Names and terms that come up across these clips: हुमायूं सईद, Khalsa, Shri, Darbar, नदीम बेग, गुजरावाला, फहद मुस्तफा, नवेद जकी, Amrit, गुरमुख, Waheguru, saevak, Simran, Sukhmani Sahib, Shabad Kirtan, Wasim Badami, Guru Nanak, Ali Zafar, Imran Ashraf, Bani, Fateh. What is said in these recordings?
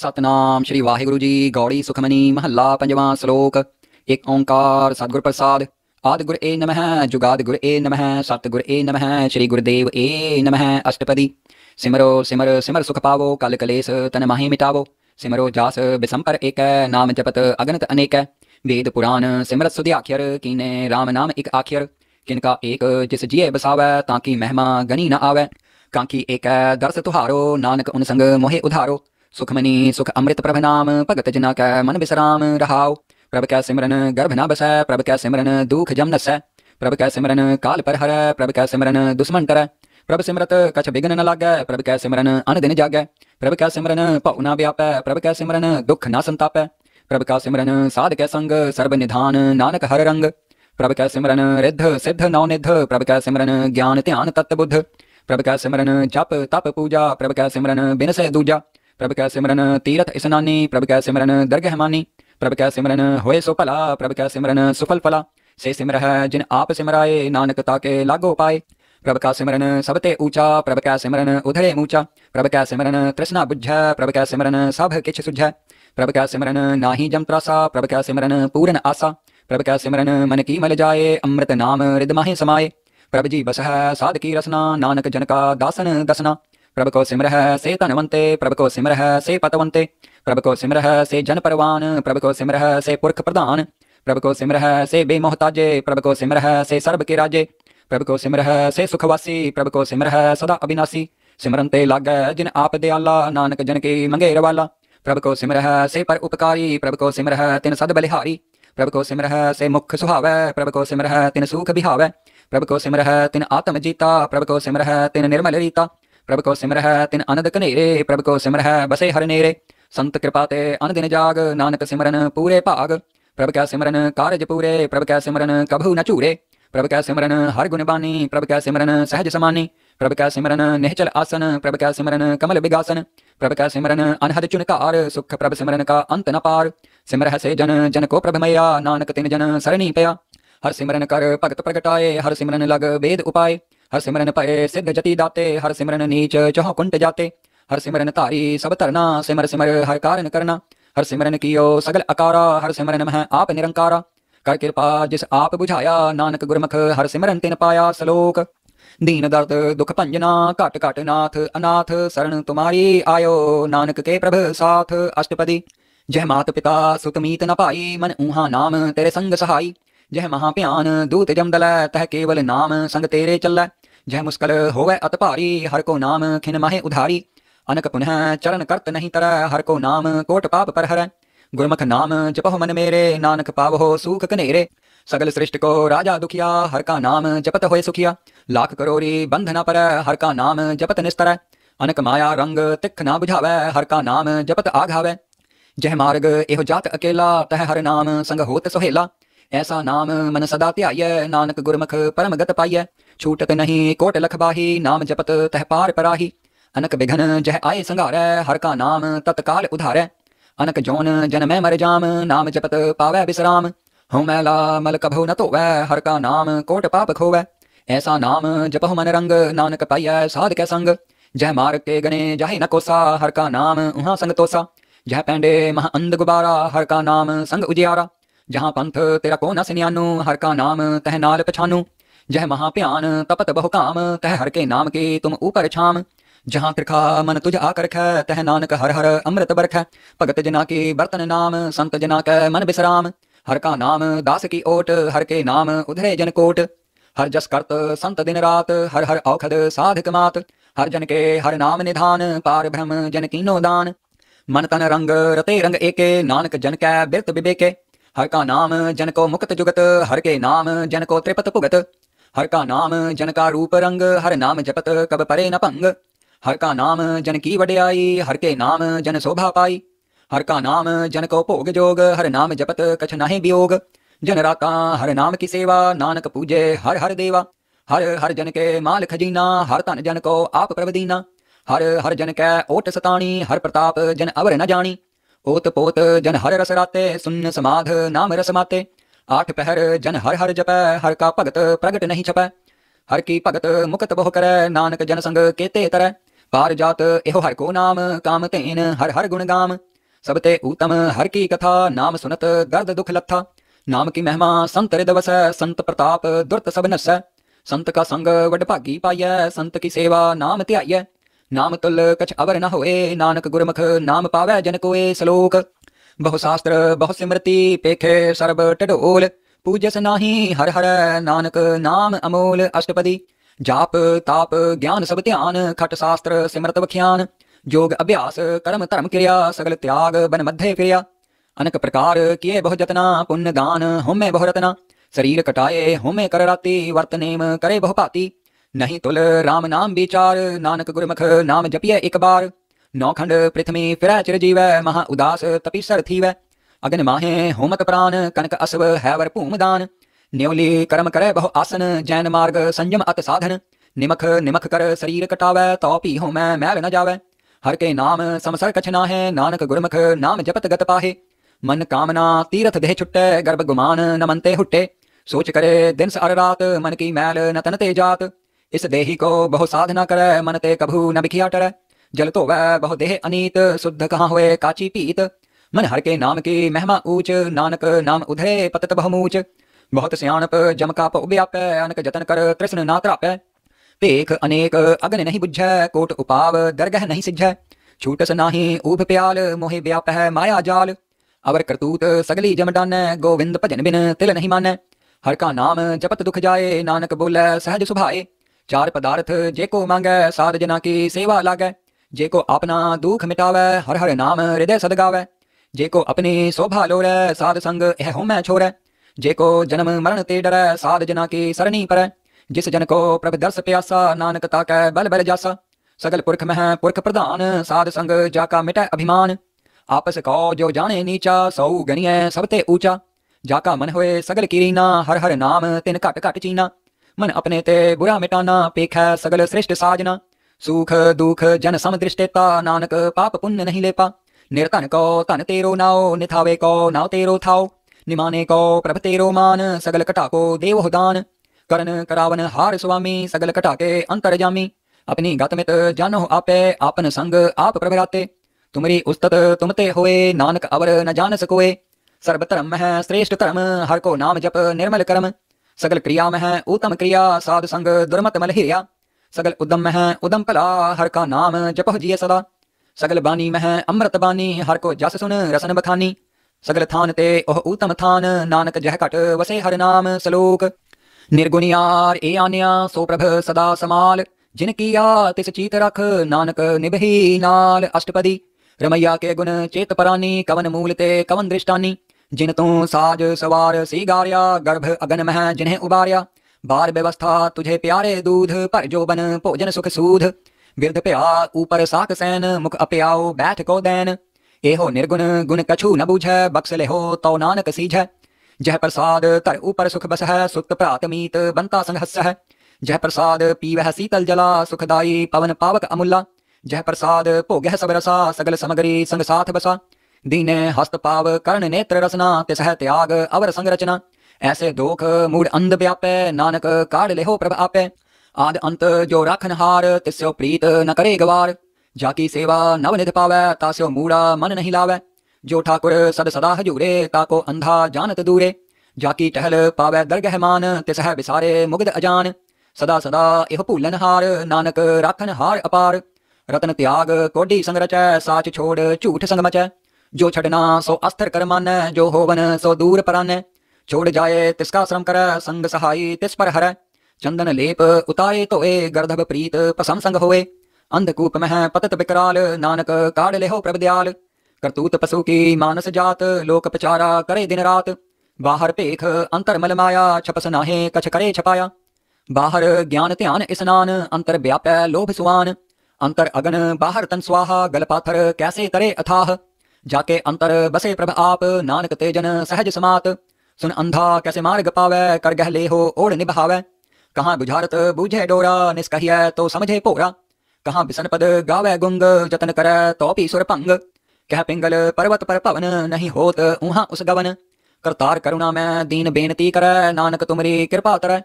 सतनाम श्री वाहेगुरु जी। गौड़ी सुखमनी महला पंजवा श्लोक। एक ओंकार सतगुर प्रसाद। आदि गुर ए नमः, जुगाद गुर ए नमः, सतगुर ए नमः, श्री गुरुदेव ए नमः। अष्टपदी। सिमरो सिमर सिमर सुख पावो, कल कलेस तन माही मिटावो। सिमरो जास बिसंपर एक, नाम जपत अगणत अनेक। वेद पुराण सिमरत सुधि आखिर, कीने राम नाम एक आखिर। किनका एक जिस जिये बसावै, ताकि महिमा गनी न आवै। कांकी एक दर्श तुहारो, नानक उनसंग मोहे उधारो। सुखमनी सुख अमृत प्रभ नाम, भगत जना कै मन विश्राम रहाओ। प्रभ कै सिमरन गर्भ न बसै, प्रभ कै सिमरन दुख जम नसै। प्रभ कै सिमरन काल पर हरै, प्रभ कै सिमरन दुश्मन करै। प्रभ सिमरत कछ विघ्न न लागै, प्रभ कै सिमरन अन दिन जागै। प्रभ कै सिमरन भउ न व्यापै, प्रभ कै सिमरन दुख न संतापै। प्रभ कै सिमरन साध कै संग, सर्ब निधान नानक हर रंग। प्रभ कै सिमरन रिद्ध सिद्ध नौ निध, प्रभ कै सिमरन ज्ञान ध्यान तत्व बुद्ध। प्रभ कै सिमरन जप तप पूजा, प्रभ कै सिमरन बिनसै दूजा। प्रभ कै सिमरन तीरथ स्नानी, प्रभ कै सिमरन दरगह मानी। प्रभ कै सिमरन होए सो भला, प्रभ कै सिमरन सुफल फला। से सिमरह जिन आप सिमराए, नानक ताके लागो पाए। प्रभ कै सिमरन सबते ऊंचा, प्रभ कै सिमरन उधरे मूचा। प्रभ कै सिमरन तृष्णा बुझै, प्रभ कै सिमरन सब किछ सुझै। प्रभ कै सिमरन नाही जम त्रासा, प्रभ कै सिमरन पूर्ण आसा। प्रभ कै सिमरन मन की मल जाए, अमृत नाम हृदय माहि समाए। प्रभ जी बसह साध की रसना, नानक जन का दासन दसना। प्रभ को सिमरह से तनवंते, प्रभ को सिमरह से पतवंते। प्रभ को सिमरह से जन परवान, प्रभ को सिमरह से पुरख प्रधान। प्रभ को सिमरह से बेमोहताजे, प्रभ को सिमरह से सर्ब के राजे। प्रभ को सिमरह से सुखवासी, प्रभ को सिमरह सदा अविनासी। सिमरन ते लागै जिन आप दयाला, नानक जन के मंगे रवाला। प्रभ को सिमरह से पर उपकारी, प्रभ को सिमरह तिन सद बलिहारी। प्रभ को सिमरह से मुख सुहावै, प्रभ को सिमरह तिन सुख बिहावै। प्रभ को सिमरह तिन आत्म जीता, प्रभ को सिमरह तिन निर्मल रीता। प्रभ को सिमरह तिन अनद कनेरे, प्रभ को सिमरह बसे हर नेरे। संत कृपा ते अन दिन जाग, नानक सिमरन पूरे भाग। प्रभ कै सिमरन कारज पूरे, प्रभ कै सिमरन कभू न चूरे। प्रभ कै सिमरन हर गुण बानी, प्रभ कै सिमरन सहज समानी। प्रभ कै सिमरन निहचल आसन, प्रभ कै सिमरन कमल बिगासन। प्रभ कै सिमरन अनहद चुनकार, सुख प्रभ सिमरन का अंत न पार। सिमरह से जन जन को प्रभ मया, नानक तिन जन सरणी पया। हर सिमरन कर भगत प्रगटाए, हर सिमरन लग वेद उपाय। हर सिमरन पए सिद्ध जति दाते, हर सिमरन नीच चहु कुंट जाते। हर सिमरन तारी सब तरना, सिमर सिमर हर कारण करना। हर सिमरन कियो सगल अकारा, हर सिमरन मह आप निरंकारा। कर कृपा जिस आप बुझाया, नानक गुरमुख हर सिमरन तिन पाया। श्लोक। दीन दर्द दुख भंजना, घट घट नाथ अनाथ, शरण तुम्हारी आयो नानक के प्रभ साथ। अष्टपदी। जय मात पिता सुत मीत न पाई, मन ऊहा नाम तेरे संग सहाई। जह महाप्यान दूत जमदल, तह केवल नाम संग तेरे चल। जह मुस्कल होवै अत भारी, हर को नाम खिन माहे उधारी। अनक पुनः चरण करत नहीं तरह, हर को नाम कोट पाप पर हर। गुरमुख नाम जपहो मन मेरे, नानक पावहो सुख कनेरे। सगल सृष्टि को राजा दुखिया, हर का नाम जपत होए सुखिया। लाख करोरी बंधना पर, हर का नाम जपत निस्तर। अनक माया रंग तिख ना बुझावै, हर का नाम जपत आघावै। जह मार्ग एहो जात अकेला, तह हर नाम संग होत सोहेला। ऐसा नाम मन सदा ध्याये, नानक गुरमुख परम गत पाइय। छूटत नहीं कोट लखबाही, नाम जपत तह पार पराही। अनक विघन जह आए संगारै, हर का नाम तत्काल उधारै। अनक जोन जन मैं मर जाम, नाम जपत पावै विश्राम। हूँ मैला मल कभो न तोवै, हर का नाम कोट पाप खोवै। ऐसा नाम जपहु मन रंग, नानक पाइय साध कै संग। जह मार्ग के गने जाहि न कोसा, हर का नाम उहाँ संग तोसा। जह पैंडे महा अंध गुबारा, हर का नाम संग उजियारा। जहाँ पंथ तेरा को न सिन्यानु, हर का नाम तह नाल पछानु। जह महाप्यान तपत बहु काम, तह हर के नाम के तुम ऊपर छाम। जहाँ कृखा मन तुझ आकर ख, तह नानक हर हर अमृत बरख। भगत जना के बर्तन नाम, संत जना के मन विश्राम। हर का नाम दास की ओट, हर के नाम उधरे जनकोट। हर जस करत संत दिन रात, हर हर औखद साधक मात। हर जन के हर नाम निधान, पार ब्रह्म जन कीनो दान। मन तन रंग रते रंग एके, नानक जन कै बिरत विवेके। हर का नाम जन को मुक्त जुगत, हर के नाम जन को त्रिपत भुगत। हर का नाम जन का रूप रंग, हर नाम जपत कब परे न पंग। हर का नाम जन की वड्याई, हर के नाम जन शोभा पाई। हर का नाम जन को भोग जोग, हर नाम जपत कछ नाहि वियोग। जन राका हर नाम की सेवा, नानक पूजे हर हर देवा। हर हर जन के माल खजीना, हर तन जन को आप प्रभ दीना। हर हर जन कै ओट सतानी, हर प्रताप जन अवर न जानी। ओत पोत जन हर रस राते, सुन्न समाध नाम रस माते। आठ पहर जन हर हर जपै, हर का भगत प्रगट नहीं छपै। हर की भगत मुकत बहु करै, नानक जन संग केते तरय। पार जात एहो हर को नाम, काम तेन हर हर गुण गाम। सबते उत्तम हर की कथा, नाम सुनत दर्द दुख लथा। नाम की महिमा संत हृदय बसै, संत प्रताप दुर्त सब नसै। संत का संग वडभागी पाइयै, संत की सेवा नाम ध्याइयै। नाम तुल कछ अवर न होए, नानक गुरमुख नाम पावै जन कोए। श्लोक बहु शास्त्र बहु सिमृति, पेखे सर्ब टडोल। पूजस नाही हर हर, नानक नाम अमोल। अष्टपदी जाप ताप ज्ञान सब ध्यान, खट शास्त्र सिमरत बख्यान। योग अभ्यास कर्म धर्म क्रिया, सगल त्याग बन मध्य क्रिया। अनक प्रकार किए बहु जतना, पुण्य दान होमे बहु रतना। शरीर कटाए होमे कर राति, वर्त नेम करे बहु भाति। नहीं तुल राम नाम विचार, नानक गुरमुख नाम जपिए एक बार। नौ खंड पृथ्वी फिर चिरजीव, महा उदास तपि सर थीवै। अग्न माहे होमक प्राण, कनक असव हैवर भूमदान। न्योली कर्म करे बहु आसन, जैन मार्ग संयम अत साधन। निमख निमख कर शरीर कटावै, तो पी हो मैं मैल न जावै। हर के नाम समसर कछ नाहे, नानक गुरमुख नाम जपत गत पाहे। मन कामना तीरथ देह छुट्टे, गर्भ गुमान नमनते हुट्टे। सोच करे दिन अर रात, मन की मैल न तनते जात। इस देही को बहु साधना करे, मनते कभू न बिखिया टरै। जल तो वह बहु देह अनीत, शुद्ध कहाँ हुए काची पीत। मन हर के नाम की महिमा ऊंच, नानक नाम उधरे पतत बहुमूच। बहुत सियाणप जमका पौ व्यापै, अनक जतन कर तृष्ण ना त्रापै। पेख अनेक अग्नि नहीं बुझै, कोट उपाव दरगह नहीं सिझै। छूटस नाही ऊभ प्याल, मोहि व्यापह माया जाल। अवर करतूत सगली जमडान, गोविंद भजन बिन तिल नहीं मानै। हर का नाम जपत दुख जाए, नानक बोलै सहज सुभाए। चार पदार्थ जे को मांगै, साध जना की सेवा लागै। जे को अपना दुख मिटावै, हर हर नाम हृदय सदगावै। जे को अपनी शोभा लोड़ै, साध संग यह होमै छोड़ै। जे को जन्म मरण ते डरै, साध जना की सरणी परै। जिस जन को प्रभु दर्श प्यासा, नानक ताकै बल बल जासा। सगल पुरख मह पुरख प्रधान, साध संग जाका मिटै अभिमान। आपस कौ जो जाने नीचा, सौ गनियै सबते ऊंचा। जाका मन होए सगल कीरीना, हर हर नाम तिन घट घट चीना। मन अपने ते बुरा मिटाना, पेखै सगल श्रेष्ठ साजना। सुख दुख जन समदृष्टेता, नानक पाप पुण्य नहीं लेपा। निर्धन को धन तेरो नाओ, निथावे को नाव तेरो थाओ। निमाने को प्रभ तेरो मान, सगल कटा को देव दान। करन करावन हार स्वामी, सगल कटा के अंतर जामी। अपनी गत मित जानो आपे, आपन संग आप प्रभराते। तुमरी उस्तत तुमते होए, नानक अवर न जान सकोए। सर्वधर्म है श्रेष्ठ धर्म, हर को नाम जप निर्मल कर्म। सगल क्रिया में है उत्तम क्रिया, साध संग दुर्मत मल हिरिया। सगल उद्यम है उद्यम कला, हर का नाम जपह जिये सदा। सगल बानी मह अमृत बानी, हर को जस सुन रसन बखानी। सगल थान ते ओह उत्तम थान, नानक जह घट वसे हर नाम। श्लोक निर्गुणियार ए आन्या, सो प्रभ सदा समाल। जिनकिया तिस चीत रख, नानक निभही नाल। अष्टपदी रमैया के गुण चेत परानी, कवन मूल ते कवन दृष्टानी। जिन तू साज सवार सिगारिया, गर्भ अगन मह जिन्हें उबारिया। बार व्यवस्था तुझे प्यारे दूध, पर जो बन भोजन सुख सूध। बिरध प्या ऊपर साख सैन, मुख अपयाओ बैठ को दैन। एहो निर्गुण गुण कछु न बूझै, बक्स ले हो तो नानक सीझै। जह प्रसाद तर ऊपर सुख बस है, सुत प्रात मीत बनता संघस है। जह प्रसाद पीवह शीतल जला, सुखदाई पवन पावक अमुला। जह प्रसाद भोगह सब रसा, सगल समगरी संग साथ बसा। दीने हस्त पाव कर्ण नेत्र रसना, तिसह त्याग अवर संरचना। ऐसे दोख मूड अंध व्यापै, नानक काढ़ लेहो प्रभ आपै। आद अंत जो राखनहार, तिस्यो प्रीत न करे गवार। जाकी सेवा नव निध पावै, तास्यो मूड़ा मन नहीं लावै। जो ठाकुर सद सदा हजूरे, ताको अंधा जानत दूरे। जाकी टहल पावै दरगह मान, तिसह बिसारे मुग्ध अजान। सदा सदा एह भूलनहार, नानक राखनहार अपार। रतन त्याग कोडी संरचै, साच छोड़ झूठ संग मचै। जो छडना सो अस्थिर कर मानै, जो होवन सो दूर परानै। छोड़ जाए तिसका श्रम कर, संग सहाय तिस पर हर। चंदन लेप उतारे तोए, गर्दभ प्रीत पसम संग होए। अंधकूप मह पतत बिकराल, नानक काढ़ लेहो प्रभ दयाल। करतूत पशु की मानस जात, लोक पचारा करे दिन रात। बाहर पेख अंतर मल माया, छपस नाहे कछ करे छपाया। बाहर ज्ञान ध्यान स्नान, अंतर व्यापै लोभ सुआन। अंतर अगन बाहर तन स्वाहा, गल पाथर कैसे तरे अथाह। जाके अंतर बसे प्रभ आप, नानक तेजन सहज समात। सुन अंधा कैसे मार्ग पावै, कर गह ले हो ओढ़ निभावै। कहाँ बुझारत बूझे डोरा, निस्कहिया तो समझे पोरा। कहाँ बिसनपद गावै गुंग, जतन कर तो पी सुर भंग। कह पिंगल पर्वत पर पवन, नहीं होत ऊहा उस गवन। करतार करुणा मैं दीन बेनती करै, नानक तुमरी कृपा तरय।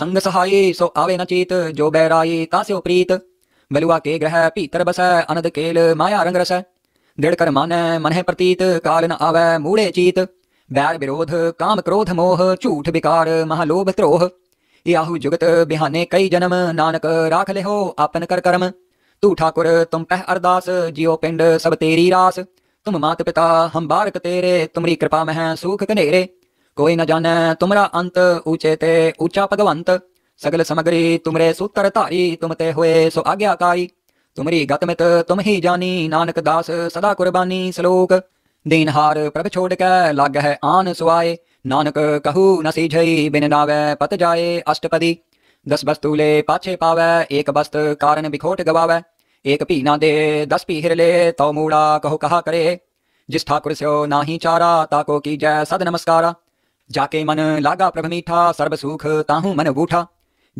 संग सहाय सो आवे नचीत, जो बैराई तास्यो प्रीत। बलुआ के ग्रह पीतर बस अनद केल माया रंग रस। दृढ़ कर माने मन प्रतीत काल न आवै मूड़े चीत। बैर विरोध काम क्रोध मोह झूठ विकार महालोभ त्रोह। याहू जुगत बिहाने कई जन्म नानक राख ले हो आपन कर कर्म। तू ठाकुर तुम कह अरदास जियो पिंड सब तेरी रास। तुम मात पिता हम बारक तेरे तुमरी कृपा मह सुख कनेरे। कोई न जाने तुमरा अंत ऊंचे ते ऊंचा भगवंत। सगल समग्री तुमरे सूत्र तारी तुम ते हुए सो आज्ञाकारी। तुमरी गतमित तुम ही जानी नानक दास सदा कुर्बानी। श्लोक दीनहार प्रभ छोड़ कै लाग है आन सुआए। नानक कहू न सीझई बिन नावै पत जाए। अष्टपदी दस वस्तु ले पाछे पावै एक वस्त कारण बिखोट गवावै। एक पी ना दे दस पी हिर ले तो मूड़ा कहो कहा करे। जिस ठाकुर स्यो नाही चारा ताको की जय सद नमस्कारा। जाके मन लागा प्रभ मीठा सर्व सुख ताहू मन बूठा।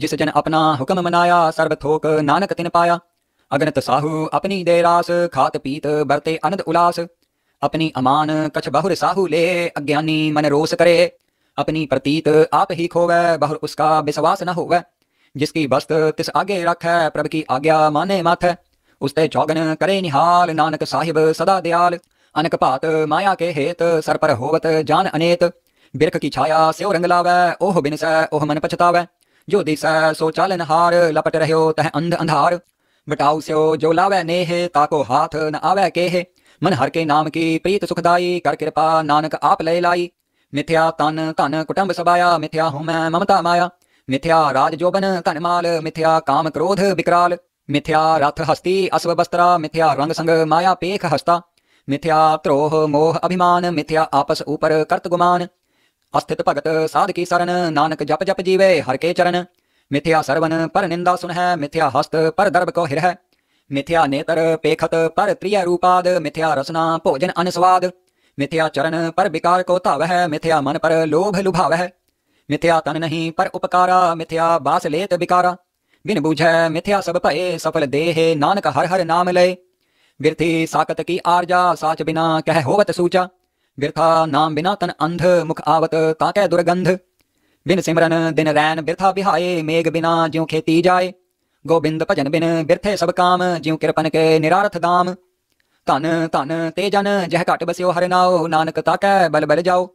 जिस जन अपना हुक्म मनाया सर्व थोक नानक तिन पाया। अगणत साहू अपनी दे रास खात पीत बरते अनंद उलास। अपनी अमान कछ बहुर साहू ले अज्ञानी मन रोस करे। अपनी प्रतीत आप ही खोवै बहुर उसका विश्वास न होवै। जिसकी वस्त तिस आगे रखै प्रभ की आज्ञा माने माथ। उसते चौगन करे निहाल नानक साहिब सदा दयाल। अनक पात माया के हेत सर पर होवत जान अनेत। बिरख की छाया स्यो रंग लावै ओह बिनसै ओह मन पछतावै। जो दिसै सो चालन हार लपट रह्यो तह अंध अंधार। बटाऊ स्यो जो लावै नेह ताको हाथ न आवै केह। मन हर के नाम की प्रीत सुखदाई कर कृपा नानक आप ले लाई। मिथ्या तन धन कुटुंब सबाया मिथ्या होमै ममता माया। मिथ्या राज जोबन धन माल मिथ्या काम क्रोध विकराल। मिथ्या रथ हस्ती अश्व वस्त्रा मिथ्या रंग संग माया पेख हस्ता। मिथ्या त्रोह मोह अभिमान मिथ्या आपस ऊपर कर्त गुमान। अस्थित भगत साध की शरण नानक जप जप जीवे हर के चरण। मिथ्या सरवन पर निंदा सुन है मिथ्या हस्त पर दर्भ को हिर है। मिथ्या नेतर पेखत पर त्रिय रूपाद मिथ्या रसना भोजन अनस्वाद। मिथ्या चरण पर विकार को ताव है मिथ्या मन पर लोभ लुभाव है। मिथ्या तन नहीं पर उपकारा मिथ्या बास लेत बिकारा। बिन बूझै मिथ्या सब भये सफल देहे नानक हर हर नाम लय। बिरथी साकत की आरजा साच बिना कह होवत सूचा। बिरथा नाम बिना तन अंध मुख आवत ताकै दुर्गंध। बिन सिमरन दिन रैन बिरथा बिहाए मेघ बिना ज्यों खेती जाए। गोबिंद भजन बिन बिरथे सब काम ज्यों कृपन के निरारथ दाम। धन धन ते जन जह घट बस्यो हर नाओ नानक ताकै बल बल जाओ।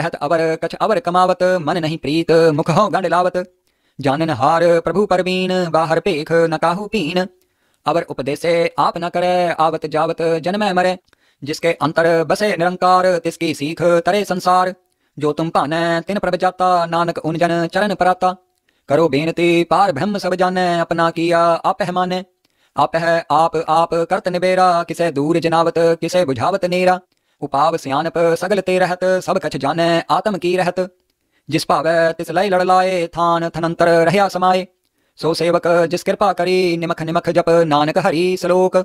रहत अवर कछ अवर कमावत मन नहीं प्रीत मुख हो गंड लावत। जानन हार प्रभु परवीन बाहर पेख न काहू पीन। अवर उपदेशे आप न करे आवत जावत जन्मै मरे। जिसके अंतर बसे निरंकार तिसकी सीख तरे संसार। जो तुम पाने तिन प्रभ जाता नानक उन जन चरण पराता। करो बेनती पार ब्रह्म सब जाने अपना किया आप है माने। आप करत निबेरा किसे दूर जनावत किसे बुझावत नेरा। उपाव सियानप सगल ते रहत सब कछ जाने आत्म की रहत। जिस भावै तिस लय लड़ लाए थान थनंतर रहया समाए। सो सेवक जिस कृपा करी निमख निमख जप नानक हरि। श्लोक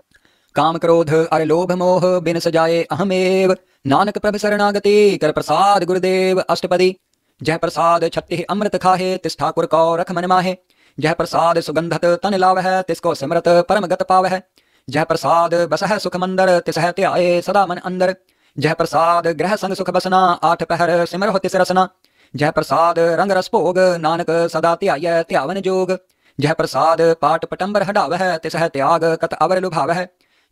काम क्रोध अर लोभ मोह बिन सजाए अहमेव। नानक प्रभ शरणागति कर प्रसाद गुरुदेव। अष्टपदी जय प्रसाद छत्ति अमृत खाहे तिस ठाकुर को रख मन माहे। जय प्रसाद सुगंधत तन लाव है तिसको सिमरत परम गत पाव है। जय प्रसाद बसह सुख मंदर तिसह त्याए सदा मन अंदर। जय प्रसाद ग्रह संग सुख बसना आठ पहर सिमर हो तिस रसना। जय प्रसाद रंग रस भोग नानक सदा त्याय त्यावन जोग। जय प्रसाद पाठ पटंबर हडाव है तिसह त्याग कत अवर लुभाव है।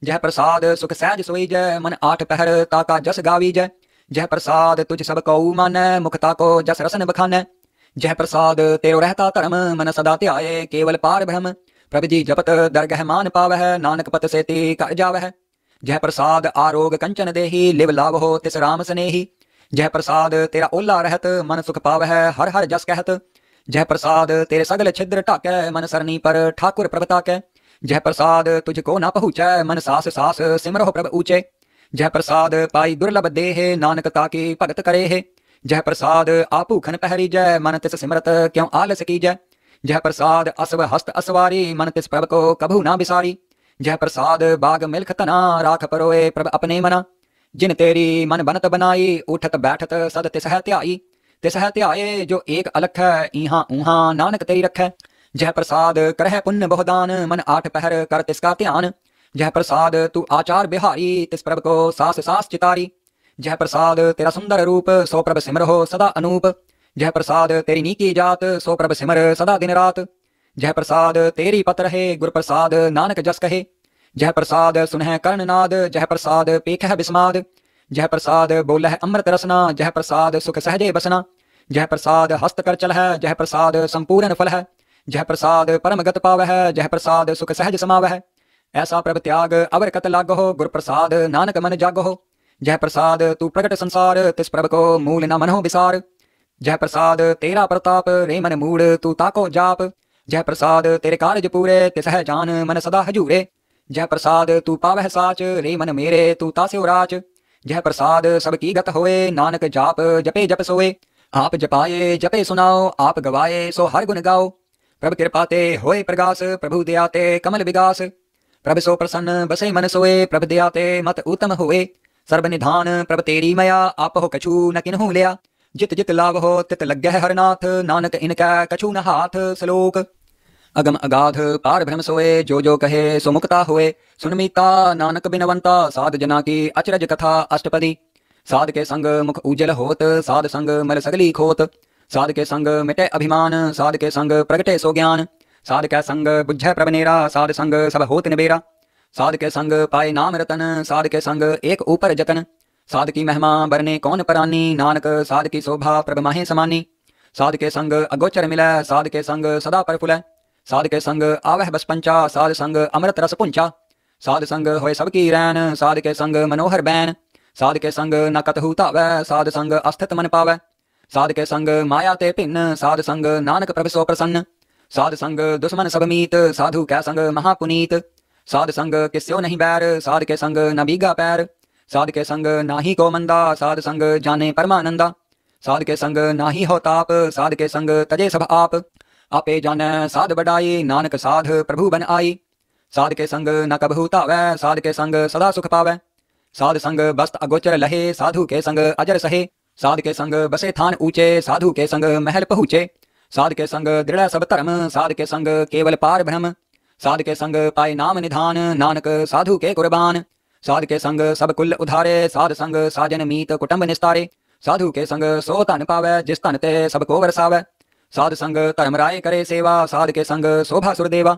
जय प्रसाद सुख सहज सोई जय मन आठ पहर ताका जस गावी जय। जय प्रसाद तुझ सब कऊ मानै मुखता को जस रसन बखानै। जय प्रसाद तेरो रहता धर्म मन सदा त्याय केवल पार ब्रह्म। प्रभु जी जपत दरगह मान पाव है नानक पत सेती कर जाव है। जय प्रसाद आरोग कंचन देही लिव लाभ हो तिस राम स्नेही। जय प्रसाद तेरा ओला रहत मन सुख पाव है हर हर जस कहत। जय प्रसाद तेरे सगल छिद्र ढाकै मन सरनी पर ठाकुर प्रभ ताकै। जय प्रसाद तुझको ना पहुँचै मन सास सास सिमरहो प्रभ ऊचे। जय प्रसाद पाई दुर्लभ देहे नानक ताकी भगत करे है। जय प्रसाद आपूखन पहरी जय मन तिस सिमरत क्यों आलस की जय। जय प्रसाद असव हस्त असवारी मन तिस प्रभ को कभू ना बिसारी। जय प्रसाद बाग मिल्ख तना राख परोए प्रभ अपने मना। जिन तेरी मन बनत बनाई उठत बैठत सद तिसह त्याई। तिसह त्याये जो एक अलख है ईहा ऊहा नानक तेरी रख है। जय प्रसाद करह पुण्य बहुदान मन आठ पहर कर तिसका ध्यान। जय प्रसाद तू आचार बिहारी तिस प्रभ को सास सास चितारी। जय प्रसाद तेरा सुंदर रूप सो प्रभ सिमर हो सदा अनूप। जय प्रसाद तेरी नीकी जात सो प्रभ सिमर सदा दिन रात। जय प्रसाद तेरी पत रहे गुर प्रसाद नानक जस कहे। जय प्रसाद सुनह कर्णनाद जय प्रसाद पेखह बिस्माद। जय प्रसाद बोलह अमृत रसना जय प्रसाद सुख सहजे बसना। जय प्रसाद हस्त कर चलह जय प्रसाद संपूर्ण फल है। जय प्रसाद परम गत पावह जय प्रसाद सुख सहज समावह। ऐसा प्रभ त्याग अवर कत लागो गुर प्रसाद नानक मन जागो। जय प्रसाद तू प्रगट संसार तिस प्रभ को मूल न मनो विसार। जय प्रसाद तेरा प्रताप रे मन मूड तू ताको जाप। जय प्रसाद तेरे कारज पूरे तिसह जान मन सदा हजूरे। जय प्रसाद तू पावह साच रे मन मेरे तू तास्यो राच। जय प्रसाद सबकी गत होए नानक जाप जपे जप सोए। आप जपाए जपे सुनाओ आप गवाए सो हर गुण गाओ। प्रभु कृपाते होए प्रगास प्रभु दयाते कमल विगास। प्रभु सो प्रसन्न बसे मन सोए प्रभु दयाते मत उत्तम होए। सर्वनिधान प्रभु तेरी मया आप हो कछु न किन्हु लिया। जित जित लाभ हो तित लग हर नाथ नानक इनका कछु न हाथ। श्लोक अगम अगाध पार भ्रम सोए जो कहे सुमुक्ता होए। सुनमीता नानक बिनवंता साध जना की अचरज कथा अष्टपदी। साध के संग मुख उजल होत साध संग मल सगली खोत। साध के संग मिटे अभिमान साध के संग प्रगटे सो ज्ञान। साध के संग बुझे प्रभनेरा साध संग सब होत निबेरा। साध के संग पाए नाम रतन साध के संग एक ऊपर जतन। साध की महिमा बरने कौन परानी नानक साध की शोभा प्रभ माहे समानी। साध के संग अगोचर मिला साध के संग सदा प्रफुल। साध के संग आवह बसपंचा साध संग अमृत रस पुंचा। साध संग होए सबकी रैन साध के संग मनोहर बैन। साध के संग न कतहु तावै साध संग अस्थित मन पावै। साध के संग माया ते भिन्न साध संग नानक प्रभु सो प्रसन्न। साध संग दुश्मन सब मीत साधु कै संग महापुनीत। साध संग किस्यो नहीं बैर साध के संग न बीगा पैर। साध के संग नाही को मंदा साध संग जाने परमानंदा। साध के संग नाही हो ताप साध के संग तजे सब आप। आपे जाने साध बढ़ाई नानक साध प्रभु बन आई। साध के संग न कभू तावै साध के संग सदा सुख पावै। साध संग बस्त अगोचर लहे साधु के संग अजर सहे। साध के संग बसे थान ऊंचे साधु के संग महल पहुँचे। साध के संग दृढ़ सब धर्म साध के संग केवल पार ब्रह्म। साध के संग पाए नाम निधान नानक साधु के कुर्बान। साध के संग सब कुल उधारे साध संग साजन मीत कुटुंब निस्तारे। साधु के संग सो धन पावै जिस धन ते सबको बरसावै। साध संग धर्म राय करे सेवा साध के संग शोभा सुरदेवा।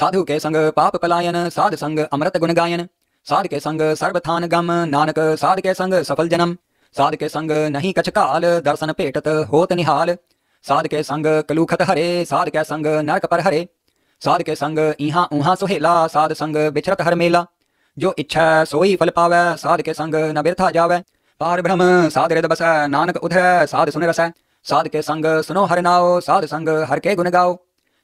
साधु के संग पाप पलायन साध संग अमृत गुण गायन। साध के संग सर्वथान गम नानक साध के संग सफल जन्म। साध के संग नहीं कछकाल दर्शन भेटत होत निहाल। साध के संग कलूखत हरे साध के संग नरक पर हरे। साध के संग ईहा ऊहा सुहेला साध संग बिछरत हर मेला। जो इच्छा सोई फल पावै साध के संग न व्यर्था जावै। पार ब्रह्म साध हृदय बसै नानक उधर साध सुन रसै। साध के संग सुनो हर नाओ साध संग हर के गुण गाओ।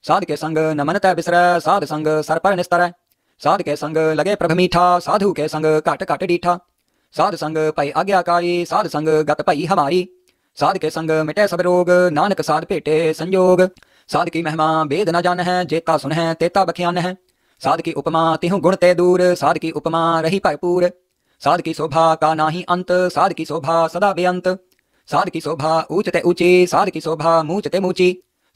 साध के संग नमन तय बिसरै साध संग सर पर निस्तरै। साध के संग लगे प्रभ मीठा साधु के संग घट घट डीठा। साध संग पई आज्ञाकारी साध संग गत पई हमारी। साध के संग मिटे सब रोग नानक साध भेटे संयोग। साध की महिमा वेद न जान है जेता सुन है तेता बख्यान है। साध की उपमा तिहु गुण ते दूर साध की उपमा रही भरपूर। साध की शोभा का नाही अंत साध की शोभा सदा बेअंत। साध की शोभा ऊंच ते ऊंची साध की शोभा मूच ते मूची।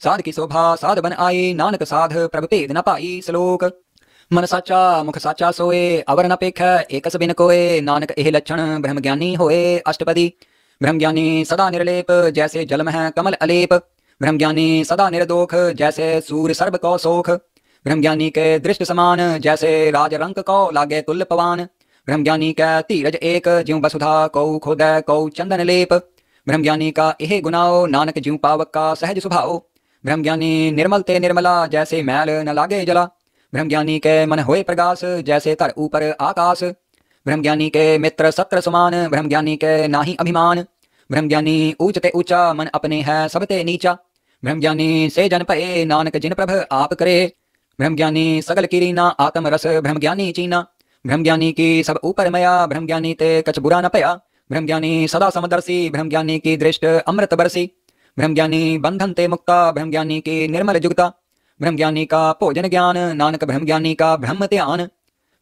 साध की शोभा साध बन आई नानक साध प्रभ भेद न पाई। श्लोक मन साचा मुख साचा सोए अवर न पेख एकस बिन कोए। नानक एह लक्षण ब्रह्म ज्ञानी होए। अष्टपदी ब्रह्म ज्ञानी सदा निर्लेप जैसे जलम है कमल अलेप। ब्रह्म ज्ञानी सदा निर्दोख जैसे सूर सर्व को सोख। ब्रह्म ज्ञानी के दृष्ट समान जैसे राज रंक को लागे तुल पवान। ब्रह्म ज्ञानी के धीरज एक ज्यों वसुधा कौ खोद कौ चंदन लेप। ब्रह्म ज्ञानी का एह गुनाओ नानक ज्यों पावक का सहज सुभाओ। ब्रह्म ज्ञानी निर्मल ते निर्मला जैसे मैल न लागे जला। ब्रह्म ज्ञानी के मन होए प्रगास जैसे तर ऊपर आकाश। ब्रह्म ज्ञानी के मित्र सत्र समान ब्रह्म ज्ञानी के नाही अभिमान। ब्रह्म ज्ञानी ऊंच ते ऊंचा मन अपने है सब ते नीचा। ब्रह्म ज्ञानी से जन पए नानक जिन प्रभ आप करे। ब्रह्म ज्ञानी सगल की रीना आत्म रस ब्रह्म ज्ञानी चीना। ब्रह्म ज्ञानी की सब ऊपर मया ब्रह्म ज्ञानी ते कछ बुरा न पया। ब्रह्म ज्ञानी सदा समदर्शी ब्रह्म ज्ञानी की दृष्ट अमृत बरसी। ब्रह्म ज्ञानी बंधन ते मुक्ता ब्रह्म ज्ञानी की निर्मल जुगता। ब्रह्म ज्ञानी का भोजन ज्ञान नानक ब्रह्म ज्ञानी का ब्रह्म ध्यान।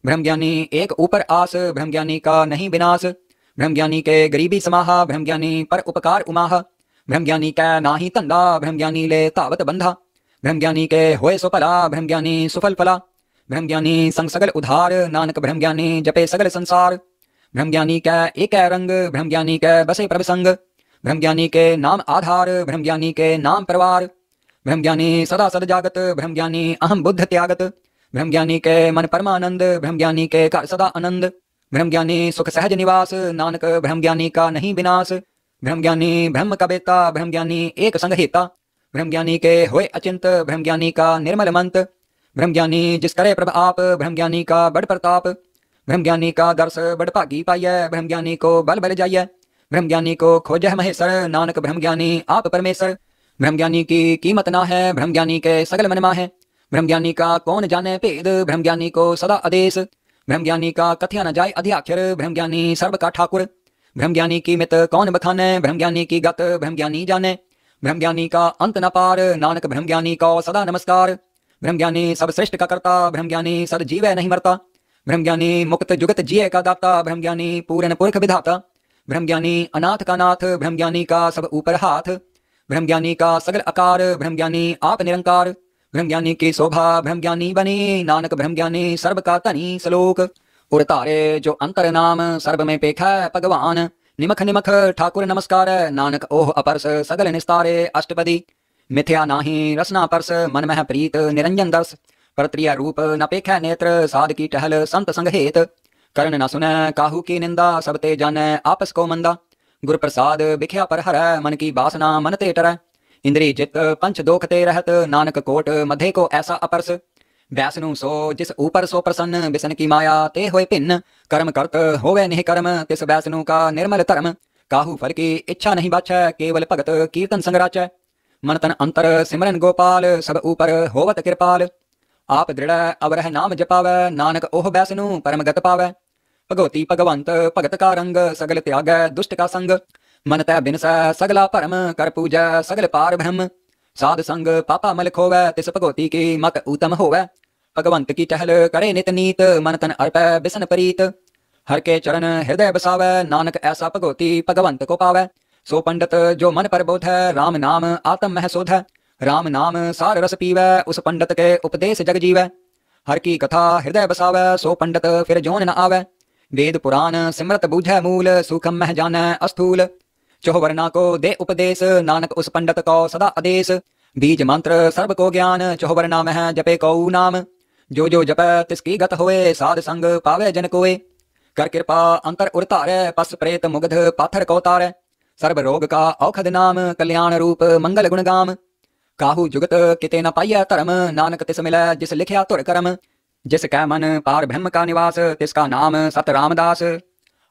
ब्रह्म ज्ञानी एक ऊपर आस ब्रह्म ज्ञानी का नहीं विनाश। ब्रह्म ज्ञानी के गरीबी समाहा ब्रह्म ज्ञानी पर उपकार उमाह। ब्रह्म ज्ञानी का नाही तंदा ब्रह्म ज्ञानी ले तावत बंधा। ब्रह्म ज्ञानी के होए सो फला ब्रह्म ज्ञानी सुफल फला। ब्रह्म ज्ञानी संग सगल उधार नानक ब्रह्म ज्ञानी जपे सगल संसार। ब्रह्म ज्ञानी का एक रंग ब्रह्म ज्ञानी के बसे प्रभु संग। ब्रह्म ज्ञानी के नाम आधार ब्रह्म ज्ञानी के नाम परिवार। ब्रह्म ज्ञानी सदा सद जागत, ब्रह्म ज्ञानी अहम बुद्ध त्यागत। ब्रह्म ज्ञानी के मन परमानंद, ब्रह्म ज्ञानी के घर सदा आनंद। ब्रह्म ज्ञानी सुख सहज निवास, नानक ब्रह्म ज्ञानी का नहीं विनाश। ब्रह्म ज्ञानी ब्रह्म का बेता, ब्रह्म ज्ञानी एक संगहिता। ब्रह्म ज्ञानी के होए अचिंत, ब्रह्म ज्ञानी का निर्मल मंत। ब्रह्म ज्ञानी जिस करे प्रभ आप, ब्रह्म ज्ञानी का बड़ प्रताप। ब्रह्म ज्ञानी का दर्श बड़ भागी पाइय, ब्रह्म ज्ञानी को बल बल जाइय। ब्रह्म ज्ञानी को खोजह महेश्वर, नानक ब्रह्म ज्ञानी आप परमेश्वर। ब्रह्म ज्ञानी की कीमत ना है, ब्रह्म ज्ञानी के सगल मनमा है। ब्रह्म ज्ञानी का कौन जाने भेद, ब्रह्म ज्ञानी को सदा आदेश। ब्रह्म ज्ञानी का कथिया न जाय अध्याक्षर, ब्रह्म ज्ञानी सर्व का ठाकुर। ब्रह्म ज्ञानी की मित कौन बखाने, ब्रह्म ज्ञानी की गत ब्रह्म ज्ञानी जाने। ब्रह्म ज्ञानी का अंत न पार, नानक ब्रह्म ज्ञानी को सदा नमस्कार। ब्रह्म ज्ञानी सब श्रेष्ठ का करता, ब्रह्म ज्ञानी सद जीवे नहीं मरता। ब्रह्म ज्ञानी मुक्त जुगत जिये का दाता, ब्रह्म ज्ञानी पूर्ण पुरख विधाता। ब्रह्म ज्ञानी अनाथ का नाथ, ब्रह्म ज्ञानी का सब ऊपर हाथ। ब्रह्म ज्ञानी का सगल आकार, ब्रह्म ज्ञानी आप निरंकार। ब्रह्म ज्ञानी की शोभा ब्रह्म ज्ञानी बनी, नानक ब्रह्म ज्ञानी सर्व का तनी। श्लोक उड़तारे जो अंतर नाम, सर्व में पेख भगवान। निमख निमख ठाकुर नमस्कार, नानक ओह अपर्स सगल निस्तारे। अष्टपदी मिथ्या नाही रसना पर्स, मन मह प्रीत निरंजन दर्श। परत्रिय रूप न पेख नेत्र, साध की टहल संत संगहेत। कर्ण न सुन काहू की निंदा, सब ते जान आपस को मंदा। गुरु प्रसाद बिख्या पर हर, मन की बासना मन ते टर। इंद्री जित पंच दोखते रहत, नानक कोट मधे को ऐसा अपरस। वैसनु सो जिस ऊपर सो प्रसन्न, बिसन की माया ते होए भिन्न। कर्म करत होवे निह कर्म, तिस वैसनु का निर्मल धर्म। काहू फल की इच्छा नहीं बाछै, केवल भगत कीर्तन संगराचै। मन तन अंतर सिमरन गोपाल, सब ऊपर होवत कृपाल। आप दृढ़ अवरह नाम जपावै, नानक ओह वैसनु परम गत पावै। भगवती भगवंत भगत का रंग, सगल त्याग दुष्ट का संग। मन तय बिनस सगला परम, कर पूजा सगल पार ब्रह्म। साध संग पापा मल खोवै, तिस भगवती की मत उत्तम होवै। भगवंत की टहल करे नित नीत, मन तन अर्पै बिसन परीत। हर के चरण हृदय बसावै, नानक ऐसा भगवती भगवंत को पावै। सो पंडित जो मन पर बोध है, राम नाम आत्म मह शोध है। राम नाम सार रस पीवै, उस पंडित के उपदेश जग जीवै। हर की कथा हृदय बसावै, सो पंडित फिर जोन न आवै। वेद पुराण सिमरत बूझै मूल, सूखम मह जानै अस्थूल। चौहवर्णा को दे उपदेश, नानक उस पंडित को सदा आदेश। बीज मंत्र सर्व को ज्ञान, चौहवर्णा मह जपे कऊ नाम। जो जो जपे तिसकी गत होए, साध संग पावे जन कोए। कर कृपा अंतर उड़तारे, पस प्रेत मुग्ध पाथर को तारे। सर्व रोग का औखध नाम, कल्याण रूप मंगल गुणगाम। काहू जुगत किते न पाइय धर्म, नानक तिस मिलै जिस लिखिया तुर कर्म। जिसका मन पार ब्रह्म का निवास, तिसका नाम सत रामदास।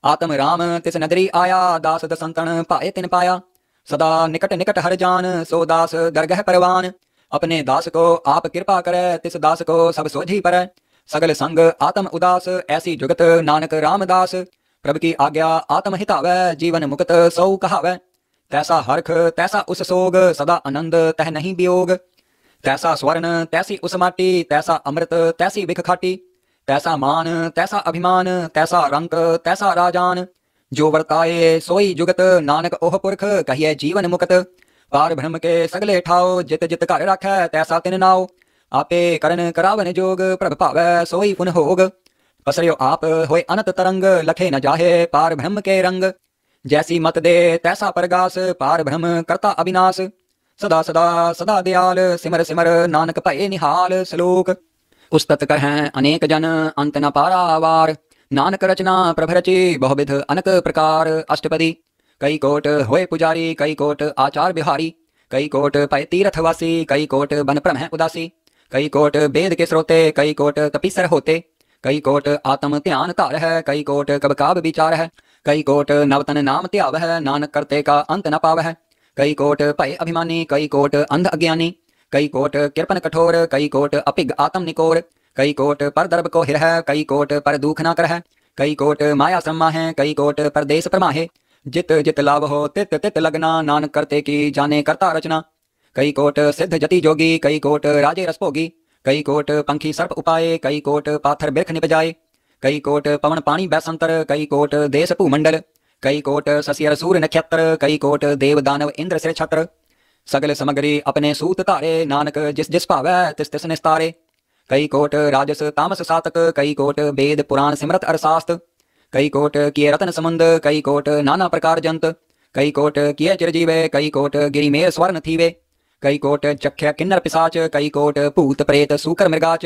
आत्म राम तिस नदरी आया, दास दसंतन पाए तिन पाया। सदा निकट निकट हर जान, सो दास दरगह परवान। अपने दास को आप कृपा करे, तिस दास को सब सोझी पर। सगल संग आत्म उदास, ऐसी जुगत नानक रामदास। प्रभु की आज्ञा आत्म हितावै, जीवन मुक्त सौ कहावै। तैसा हर्ख तैसा उस सोग, सदा आनंद तह नहीं वियोग। तैसा स्वर्ण तैसी उस माटी, तैसा अमृत तैसी बिख खाटी। तैसा मान तैसा अभिमान, तैसा रंक तैसा राजान। जो वर्ताए सोई जुगत, नानक ओह पुरख कहिए जीवन मुक्त। पार ब्रह्म के सगले ठाओ, जित जित घर राखै तैसा तिन नाओ। आपे करन करावन जोग, प्रभ पावै सोई पुन होग। पसरियो आप होए अनंत तरंग, लखे न जाहे पार ब्रह्म के रंग। जैसी मत दे तैसा परगास, पार ब्रह्म करता अविनाश। सदा सदा सदा दयाल, सिमर सिमर नानक भये निहाल। श्लोक उस्तत कहें अनेक जन, अंत न पारावार। नानक रचना प्रभ रची, बहुविध अनक प्रकार। अष्टपदी कई कोट होए पुजारी, कई कोट आचार बिहारी। कई कोट पय तीर्थवासी, कई कोट बन भ्रम उदासी। कई कोट वेद के स्रोते, कई कोट तपीसर होते। कई कोट आत्म ध्यान तार है, कई कोट कबकाब विचार है। कई कोट नवतन नाम त्याव है, नानक करते का अंत न पाव है। कई कोट भय अभिमानी, कई कोट अंध अज्ञानी। कई कोट कृपण कठोर, कई कोट अपिग आत्म निकोर। कई कोट पर दर्भ को हिर है, कई कोट पर दुख ना कर है। कई कोट माया सम्मा है, कई कोट परदेश परमाहे। जित जित लाभ हो तित तित लगना, नानक करते की जाने करता रचना। कई कोट सिद्ध जति जोगी, कई कोट राजे रसभोगी। कई कोट पंखी सर्प उपाये, कई कोट पाथर बिरख निपजाए। कई कोट पवन पानी बैसंतर, कई कोट देश भूमंडल। कई कोट शशियर सूर्य नक्षत्र, कई कोट देव दानव इंद्र सिर छत्र। सगल समग्री अपने सूत तारे, नानक जिस जिस पावै तिस तिस निस्तारे। कई कोट राजस तामस सातक, कई कोट वेद पुराण सिमरत अरसास्त। कई कोट किए रतन समुंद, कई कोट नाना प्रकार जंत। कई कोट किए चिरजीवे, कई कोट गिरिमेर स्वर्ण थीवे। कई कोट चख्या किन्नर पिसाच, कई कोट भूत प्रेत सूकर मृगाच।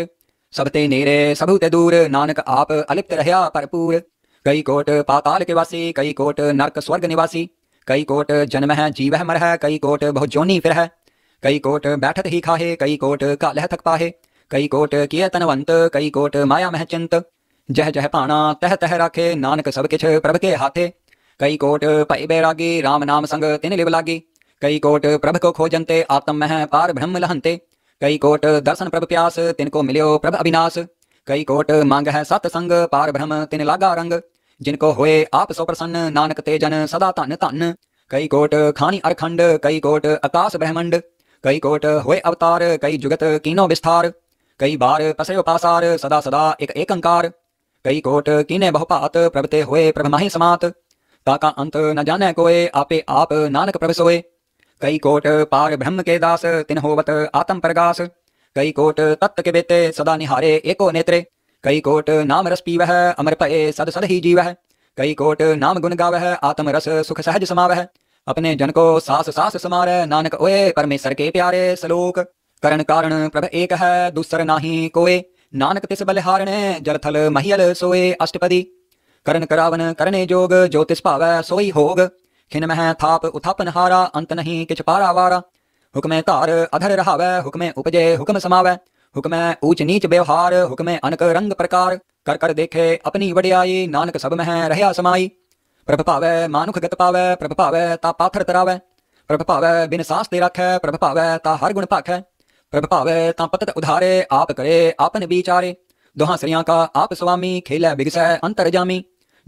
सब ते नेरे सबू ते दूर, नानक आप अलिप्त रहया भरपूर। कई कोट पाताल के वासी, कई कोट नरक स्वर्ग निवासी। कई कोट जन्म है जीव है मर है, कई कोट बहु जोनी फिर है। कई कोट बैठत ही खाहे, कई कोट कालह थक पाहे। कई कोट किए तनवंत, कई कोट माया मह चिंत। जह जह पाना तह तह राखे, नानक सब किछ प्रभ के हाथे। कई कोट भय बैरागी, राम नाम संग तिन लिव लागी। कई कोट प्रभ को खोजन्ते, आत्म मह पार ब्रह्म लहंते। कई कोट दर्शन प्रभ प्यास, तिनको मिल्यो प्रभ अविनाश। कई कोट मांग है सतसंग, पार ब्रह्म तिन लागा रंग। जिनको होए आप सो प्रसन्न, नानक ते जन सदा धन धन। कई कोट खानी अरखंड, कई कोट आकाश ब्रह्मंड। कई कोट होए अवतार, कई जुगत कीनो विस्तार। कई बार पसयो पासार, सदा सदा एक एकंकार। कई कोट कीने बहुपात, प्रभते होए प्रभ माही समात। ताका अंत न जाने कोए, आपे आप नानक प्रभ सोए। कई कोट पार ब्रह्म के दास, तिन होवत आत्म प्रगास। कई कोट तत्व के बेते, सदा निहारे एको नेत्रे। कई कोट नाम रस पीवह, अमर पए सद सद ही जीवह। कई कोट नाम गुण गावह, आत्म रस सुख सहज समावह। अपने जन को सास सास समारे, नानक ओए परमेश्वर के प्यारे। सलोक करण कारण प्रभ एक है, दूसर नाही कोए। नानक तिस बलिहारणे, जलथल महियल सोए। अष्टपदी करण करावन करने जोग, जो तिस भावै सोई होग। खिन मह थाप उथापन हारा, अंत नहीं किछ पारा वारा। हुक्मे तार अधर रहावै, हुक्मे उपजे हुक्म समावै। हुक्मे ऊच नीच व्यवहार, हुक्मे अनक रंग प्रकार। कर कर देखे अपनी वडियाई, नानक सब मह रहया समाई। प्रभ भावै मानुख गत पावै, प्रभ भावै ता पाथर तरावै। प्रभ भावै बिन सांस ते रखै, प्रभ भावै ता हर गुण पाखै। प्रभ भावै ता पतत उधारे, आप करे आपन विचारे। दोहा श्रिया का आप स्वामी, खेलै बिगसै अंतर जामी।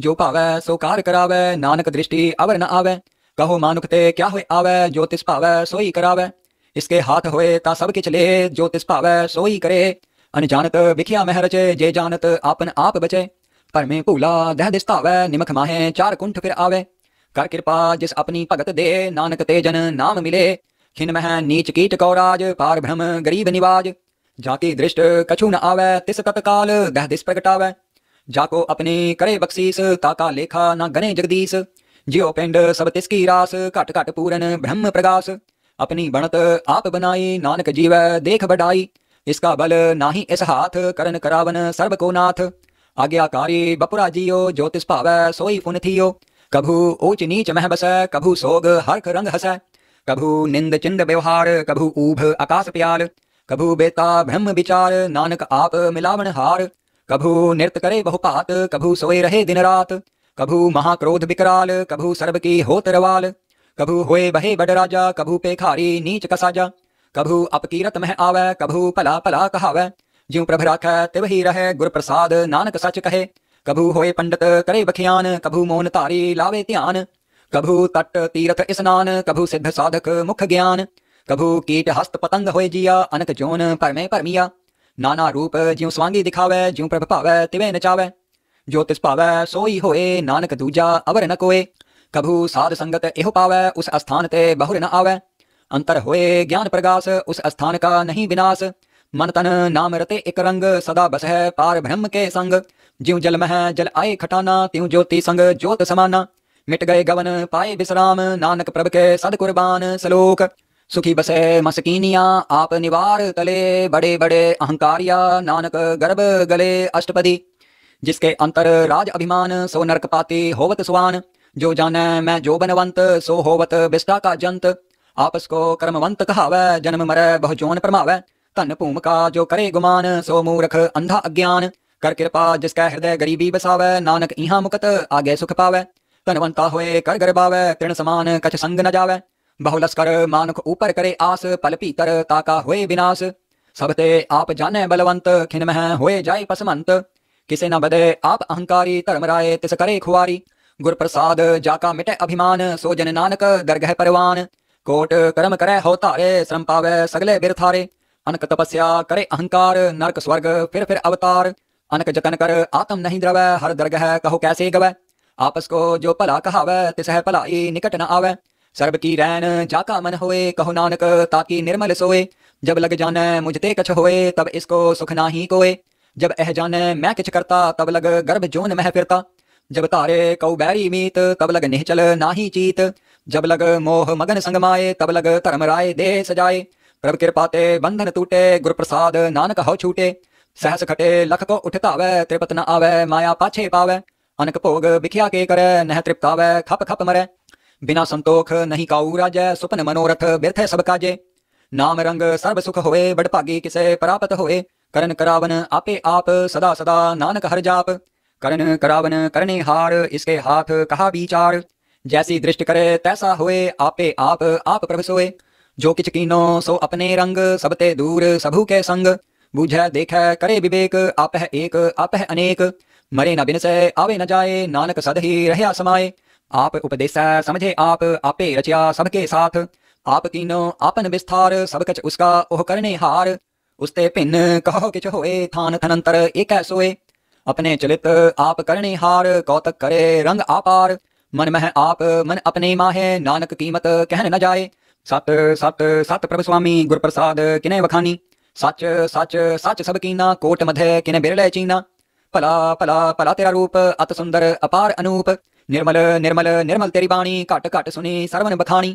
जो भावै सो कार करावै, नानक दृष्टि अवर न आवै। कहो मानुख ते क्या होय आवै, जो तिस भावै सोई करावै। इसके हाथ होए ता सब किछ ले, जो तिस भावै सोई करे। अनजानत विखिया मह रचे, जे जानत आपन आप बचे। पर में भूला दह दिस्तावै, निमख माहे चार कुंठ फिर आवै। कर कृपा जिस अपनी भगत दे, नानक ते जन नाम मिले। खिन मह नीच कीट कौराज, पार ब्रह्म गरीब निवाज। जाकी दृष्ट कछु न आवै, तिस तत्काल दह दिस प्रगटावै। जाको अपने करे बख्शीस, ताका लेखा न गने जगदीश। जियो पिंड सब तिसकी रास, घट घट पूरन ब्रह्म प्रकाश। अपनी बणत आप बनाई, नानक जीवै देख बढ़ाई। इसका बल नाही इस हाथ, करन करावन सर्व को नाथ। आज्ञाकारी बपुरा जियो, जो तिस भावै सोई फुन थियो। कभू ऊच नीच मह बसै, कभू सोग हरख रंग हसै। कभू निंद चिंद व्यवहार, कभू ऊभ आकाश प्याल। कभू बेता ब्रह्म विचार, नानक आप मिलावन हार। कभू नृत्य करे बहुपात, कभू सोए रहे दिन रात। कभू महाक्रोध विकराल, कभू सर्व की होत रवाल। कभू होए बहे बड़ राजा, कभू पेखारी नीच कसाजा। कभू अपकीरत मह आवै, कभू भला भला कहावै। ज्यों प्रभ राखै तिवही रहे, गुर प्रसाद नानक सच कहे। कभू होए पंडित करे बखियान, कभू मौन तारी लावे ध्यान। कभू तट तीर्थ स्नान, कभू सिद्ध साधक मुख ज्ञान। कभू कीट हस्त पतंग होए जिया, अनक जोन परमे परमिया। नाना रूप ज्यों स्वांगी दिखावै, ज्यों प्रभ पावै तिवे नचावै। जो तिस पावै सोई होए, नानक दूजा अवर न कोए। कभू साध संगत एहो पावै, उस स्थान ते बहुर न आवै। अंतर होए ज्ञान प्रगास, उस स्थान का नहीं विनाश। मन तन नाम रते एक रंग, सदा बस है पार ब्रह्म के संग। ज्यों जल मह जल आए खटाना, त्यों ज्योति संग ज्योत समाना। मिट गए गवन पाए विश्राम, नानक प्रभ के सद कुर्बान। सलोक सुखी बसे मस्कीनिया, आप निवार तले। बड़े बड़े अहंकारिया, नानक गर्भ गले। अष्टपदी जिसके अंतर राज अभिमान, सो नरक पाती होवत सुवान। जो जाने मैं जो बनवंत, सो होवत बिस्टा का जंत। आपस को कर्मवंत कहावै, जन्म मरे बहु जोन परमावै। धन भूम का जो करे गुमान, सो मूर्ख अंधा अज्ञान। कर कृपा जिसका हृदय गरीबी बसावै, नानक इहा मुकत आगे सुख पावै। धनवंता होए कर गरबावै, तृण समान कछ संग न जावै। बहुलस कर मानुख ऊपर करे आस, पल पीतर ताका होए विनाश। सबते आप जाने बलवंत, खिन मह होए जाए पसमंत। किसे न बदे आप अहंकारी, धर्म राय तिस करे खुआरी। गुर प्रसाद जाका मिटे अभिमान, सो जन नानक दरगह परवान। कोट कर्म करे हो तारे, श्रम पावै सगले बिरथारे। अनक तपस्या करे अहंकार, नरक स्वर्ग फिर अवतार। अनक जतन कर आत्म नहीं द्रवै, हर दरगह कहो कैसे गवै। आपस को जो भला कहावै, तिसह भलाई निकट न आवै। सर्ब की रैन जाका मन होए, कहो नानक ताकि निर्मल सोए। जब लग जाने मुझते कछ होए, तब इसको सुख नाही कोए। जब एह जाने मैं किछ करता, तब लग गर्भ जोन मह फिरता। जब तारे कौ बैरी मीत, तब लग निहचल नाही चीत। जब लग मोह मगन संगमाए, तब लग धर्म राय देह सजाए। प्रभु कृपाते बंधन टूटे, गुरु प्रसाद नानक हौ छूटे। सहस खटे लख को उठतावे, त्रिपत न आवे माया पाछे पावे। अनक भोग बिखिया के करे, नह तृप्तावे खप खप मरे। बिना संतोख नहीं काऊ राजै, सुपन मनोरथ व्यर्थ सब काजे। नाम रंग सर्व सुख होए, बड़भागी किसे प्राप्त होए। करन करावन आपे आप, सदा सदा नानक हर जाप। करन करावन करने हार, इसके हाथ कहा विचार। जैसी दृष्टि करे तैसा होए, आपे आप प्रभु सोए। जो किच कीनो सो अपने रंग, सबते दूर सबू के संग। बूझै देखै करे विवेक, आप है एक आप है अनेक। मरे न बिनसे आवे न जाए, नानक सद ही रहया समाए। आप उपदेशा समझे आप, आपे रचया सबके साथ। आप कीनो आपन विस्तार, सब कच उसका ओह करने हार। उसते भिन्न कहो किच होए, थान थनंतर एक सोए। अपने चलित आप करने हार, कौतक करे रंग आपार। मन मह आप मन अपने माहे, नानक कीमत कहन न जाए। सत सत सत प्रभु स्वामी, गुर प्रसाद किने वखानी। सच सच सच सब कीना, कोट मधे किने बिरले चीना। भला भला भला तेरा रूप, अत सुंदर अपार अनूप। निर्मल निर्मल निर्मल तेरी बाणी, घट घट सुनी सर्वन बखानी।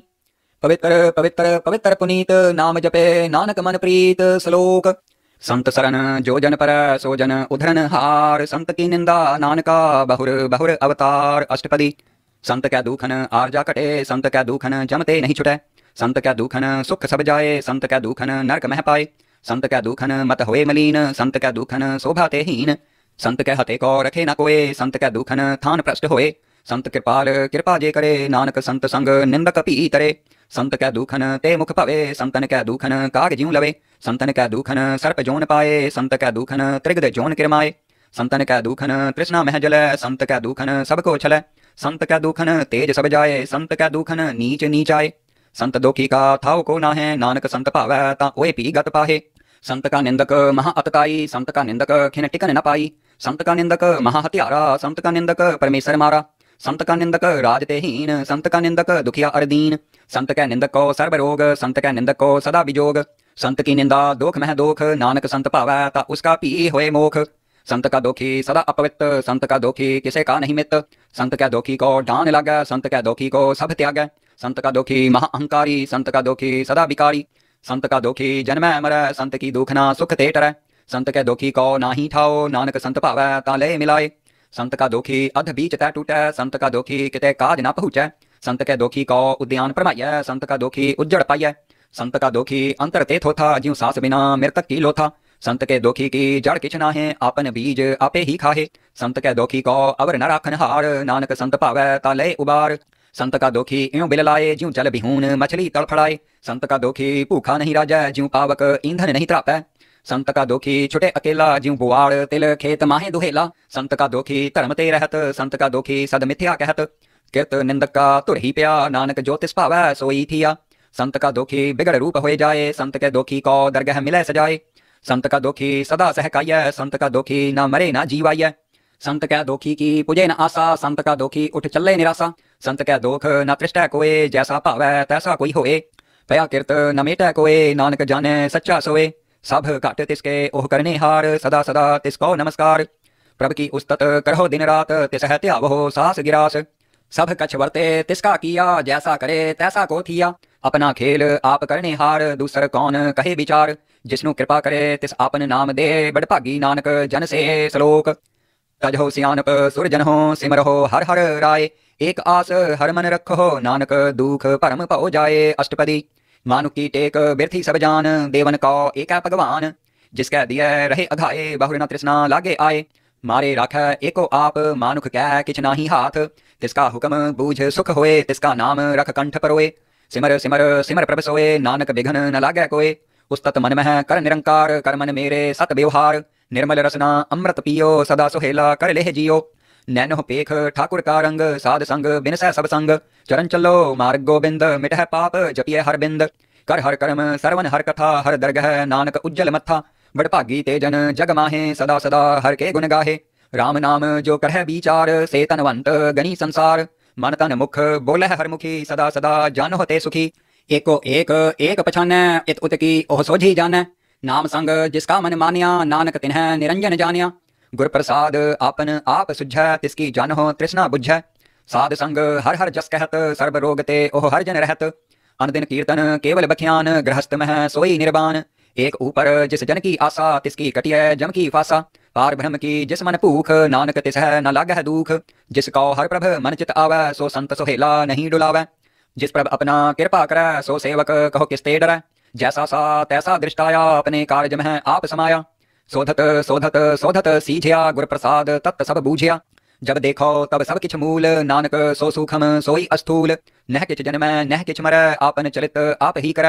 पवित्र पवित्र पवित्र पुनीत, नाम जपे नानक मन प्रीत। श्लोक। संत सरन जो जन पर, सो जन उधरन हार। संत की निंदा नानका, बहुर बहुर अवतार। अष्टपदी। संत कै दूखन आरजा कटे, संत कै दूखन जमते नहीं छुटे। संत कै दूखन सुख सब जाए, संत कै दूखन नरक मह पाए। संत कै दूखन मत होए मलीन, संत कै दूखन शोभा ते हीन। संत कै हते को रखे न कोए, संत कै दूखन थान भ्रष्ट होए। संत कृपाल कृपा जे करे, नानक संत संग निंदक भी तरे। संत कै दूखन ते मुख पवे, संतन कै दूखन काग ज्यूं लवे। संतन कै दूखन सर्प जोन पाए, संत कै दूखन त्रिगद जोन किरमाए। संतन कै दूखन तृष्णा मह जलै, संत कै दूखन सबको छलै। संत कै दूखन तेज सब जाए, संत कै दूखन नीच नीच आए। संत दोखी का थाव को ना है, नानक संत भावै ता ओए पी गत पाहे। संत का निंदक महा अतताई, संत का निंदक खिन टिकन न पाई। संत का निंदक महा हत्यारा, संत का निंदक परमेश्वर मारा। संत का निंदक राज तेहीन, संत का निंदक दुखिया अरदीन। संत कै निंदक को सर्व रोग, संत कै निंदक को सदा विजोग। संत की निंदा दोख मह दोख, नानक संत भावै ता उसका पी होए मोख। संत का दोखी सदा अपवित्र, संत का दोखी किसे का नहीं मित। संत का दोखी को डान लागै, संत का दोखी को सब त्यागै। संत का दोखी महा अहंकारी, संत का दोखी सदा विकारी। संत का दोखी जन्मै मरै, संत की दुखना सुख ते टरै। संत के दोखी को नाही ठाओ, नानक संत भावै ता ले मिलाए। संत का दोखी अध बीच तै टूटै, संत का दोखी किते काज न पहुँचै। संत के दोखी को उद्यान भरमाइयै, संत का दोखी उज्जड़ पाइयै। संत का दोखी अंतर ते थोथा, ज्यूं सास बिना मृतक की लोथा। संत के दोखी की जड़ किछ ना है, आपन बीज आपे ही खाहे। संत के दोखी को अवर न राखन हार, नानक संत भावै ता ले उबार। संत का दोखी इं बिल लाए, ज्यूं जल बिहून मछली तड़फड़ाए। संत का दोखी भूखा नहीं राजै, ज्यूं पावक ईंधन नहीं त्रापै। संत का दोखी छुटे अकेला, ज्यूं बुआड़ तिल खेत माहे दुहेला। संत का दोखी धर्म ते रहत, संत का दोखी सद मिथ्या कहत। किरत निंदक का धुर ही प्या, नानक जो तिस भावै सोई थिया। संत का दोखी बिगड़ रूप होए जाए, संत के दोखी को दरगह मिलै सजाए। संत का दोखी सदा सहकाइय, संत का दोखी ना मरे ना जीवाइय। संत कै दोखी की पुजे न आसा, संत का दोखी उठ चले निराशा। संत कै दोख न तृष्टै कोए, जैसा भावै तैसा कोई होए। पया किरत न मेटै कोए, नानक जाने सच्चा सोए। सब घट तिसके ओह करने हार, सदा सदा तिसको नमस्कार। प्रभ की उस्तत करो दिन रात, तिस है त्यावहो सास गिरास। सब कछ वर्ते तिसका किया, जैसा करे तैसा को थिया। अपना खेल आप करने हार, दूसर कौन कहे विचार। जिसनु कृपा करे तिस आपन नाम दे, बड़भागी नानक जन से। श्लोक। तजहो सियानप सुरजनहो, सिमरहो हर हर राय। एक आस हर मन रखो, नानक दुख भरम पौ जाए। अष्टपदी। मानु की टेक बिरथी सब जान, देवन कौ एक है भगवान। जिसकै दिए रहे अघाए, बहुर न तृष्णा लागे आए। मारे राखै एको आप, मानुख कह किछ नाही हाथ। तिसका हुक्म बूझ सुख होए, तिसका नाम रख कंठ परोए। सिमर सिमर सिमर प्रभ सोए, नानक बिघन न लागै कोए। उस्तत मन मह कर निरंकार, कर मन मेरे सत व्यवहार। निर्मल रसना अमृत पियो, सदा सुहेला कर लेह जियो। नैनो पेख ठाकुर का रंग, साध संग बिनसै सब संग। चरण चलो मार्ग गोबिंद, मिटह पाप जपिय हर बिंद। कर हर कर्म सरवन हर कथा, हर दरगह नानक उज्जल मत्था। बड़भागी ते जन जग माहे, सदा सदा हर के गुण गाहे। राम नाम जो करह विचार, से तनवंत गनी संसार। मन तन मुख बोलह हर मुखी, सदा सदा जान होते सुखी। एको एक एक पछानै, इत उत की ओह सोझी जानै। नाम संग जिसका मन मान्या, नानक तिन्ह निरंजन जान्या। गुर प्रसाद आपन आप सुझै, तिसकी जान हो तृष्णा बुझै। साध संग हर हर जस कहत सर्ब रोग ते ओह हर जन रहत। अनदिन कीर्तन केवल बख्यान गृहस्थ मह सोई निर्बान। एक ऊपर जिस जन की आशा तिसकी कटिय जम की फासा। पार ब्रह्म की जिस मन भूख नानक तिस है न लागह दुख। जिस कौ हर प्रभ मन चित आवै सो संत सोहेला नहीं डुलावै। जिस प्रभ अपना कृपा करै सो सेवक कहो किसते डरै। जैसा सा तैसा दृष्टाया अपने कार्य मह आप समाया। शोधत शोधत शोधत सीझया गुर प्रसाद तत् सब बूझया। जब देखो तब सब किछ मूल नानक सो सूखम सोई अस्थूल। नह किछ जन्म नह किछ मर आपन चलित आप ही कर।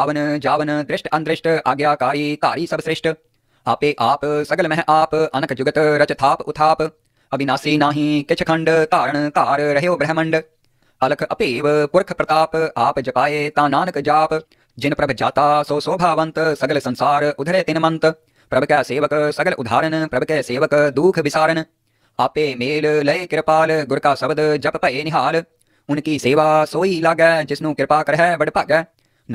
आवन जावन दृष्ट अंदृष्ट आज्ञाकारी तारी सब श्रेष्ठ। आपे आप सगल मह आप अनक जुगत रच थाप उथाप। अविनाशी नाही किछ खंड तारण तार रहो ब्रह्मंड। अलख अपेव पुरख प्रताप आप जपाए ता नानक जाप। जिन प्रभ जाता सो शोभावंत सगल संसार उधरे तिन मंत। प्रभ कै सेवक सगल उदाहरण प्रभ कै सेवक दुख विसारन। आपे मेल लय कृपाल गुर का शब्द जप भय निहाल। उनकी सेवा सोई लागै जिसनु कृपा करह बड़ भागै।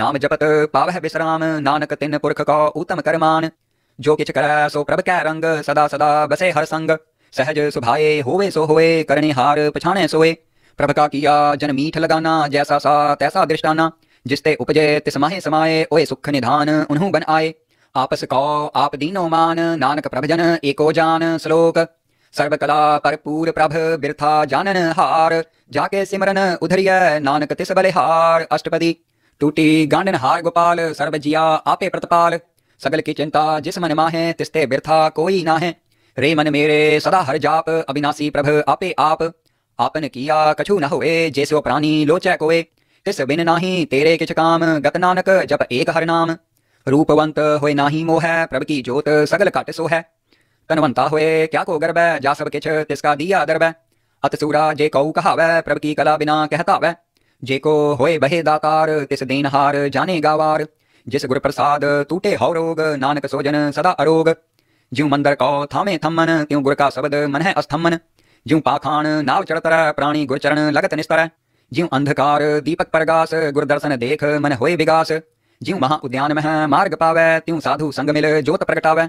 नाम जपत पावह विश्राम नानक तिन पुरख को उत्तम करमान। जो किछ करह सो प्रभ कै रंग सदा सदा बसे हर संग। सहज सुभाए होवे सो होए करने हार पछाणे सोए। प्रभ का किया जन मीठ लगाना जैसा सा तैसा दृष्टाना। जिसते उपजे तिस माहे समाये ओए सुख निधान उन्हु बन आए। आपस कौ आप दीनो मान नानक प्रभजन एको जान। श्लोक सर्वकला परपूर प्रभ बिरथा जानन हार। जाके सिमरन उधरिया नानक तिस बलिहार। अष्टपदी टूटी गांडन हार गोपाल सर्व जिया आपे प्रतपाल। सगल की चिंता जिस मन माहे तिस्ते बिरथा कोई नाहे। रे मन मेरे सदा हर जाप अविनाशी प्रभ आपे आप। आपन किया कछु न होए जैसो प्राणी लोचै कोए। तिस बिन नाही तेरे किछ काम गत नानक जप एक हर नाम। रूपवंत होए नाही मोह प्रभ की जोत सगल घट सो है। तनवंता हुए क्या को गर्व जा सब किछ तिसका दिया दर्व। अतसूरा जे कऊ कहावै प्रभ की कला बिना कहतावै। जे को होए बहे दातार तिस देनहार जाने गावार। जिस गुर प्रसाद टूटे हौ रोग नानक सोजन सदा अरोग। ज्यों मंदर कौ थामे थमन त्यों गुर का शब्द मन है अस्थमन। ज्यों पाखान नाव चढ़तर प्राणी गुर चरण लगत निस्तर। ज्यों अंधकार दीपक प्रगास गुर दर्शन देख मन होए विगास। ज्यों महा उद्यान मह मार्ग पावै त्यों साधु संग मिल जोत प्रगटावै।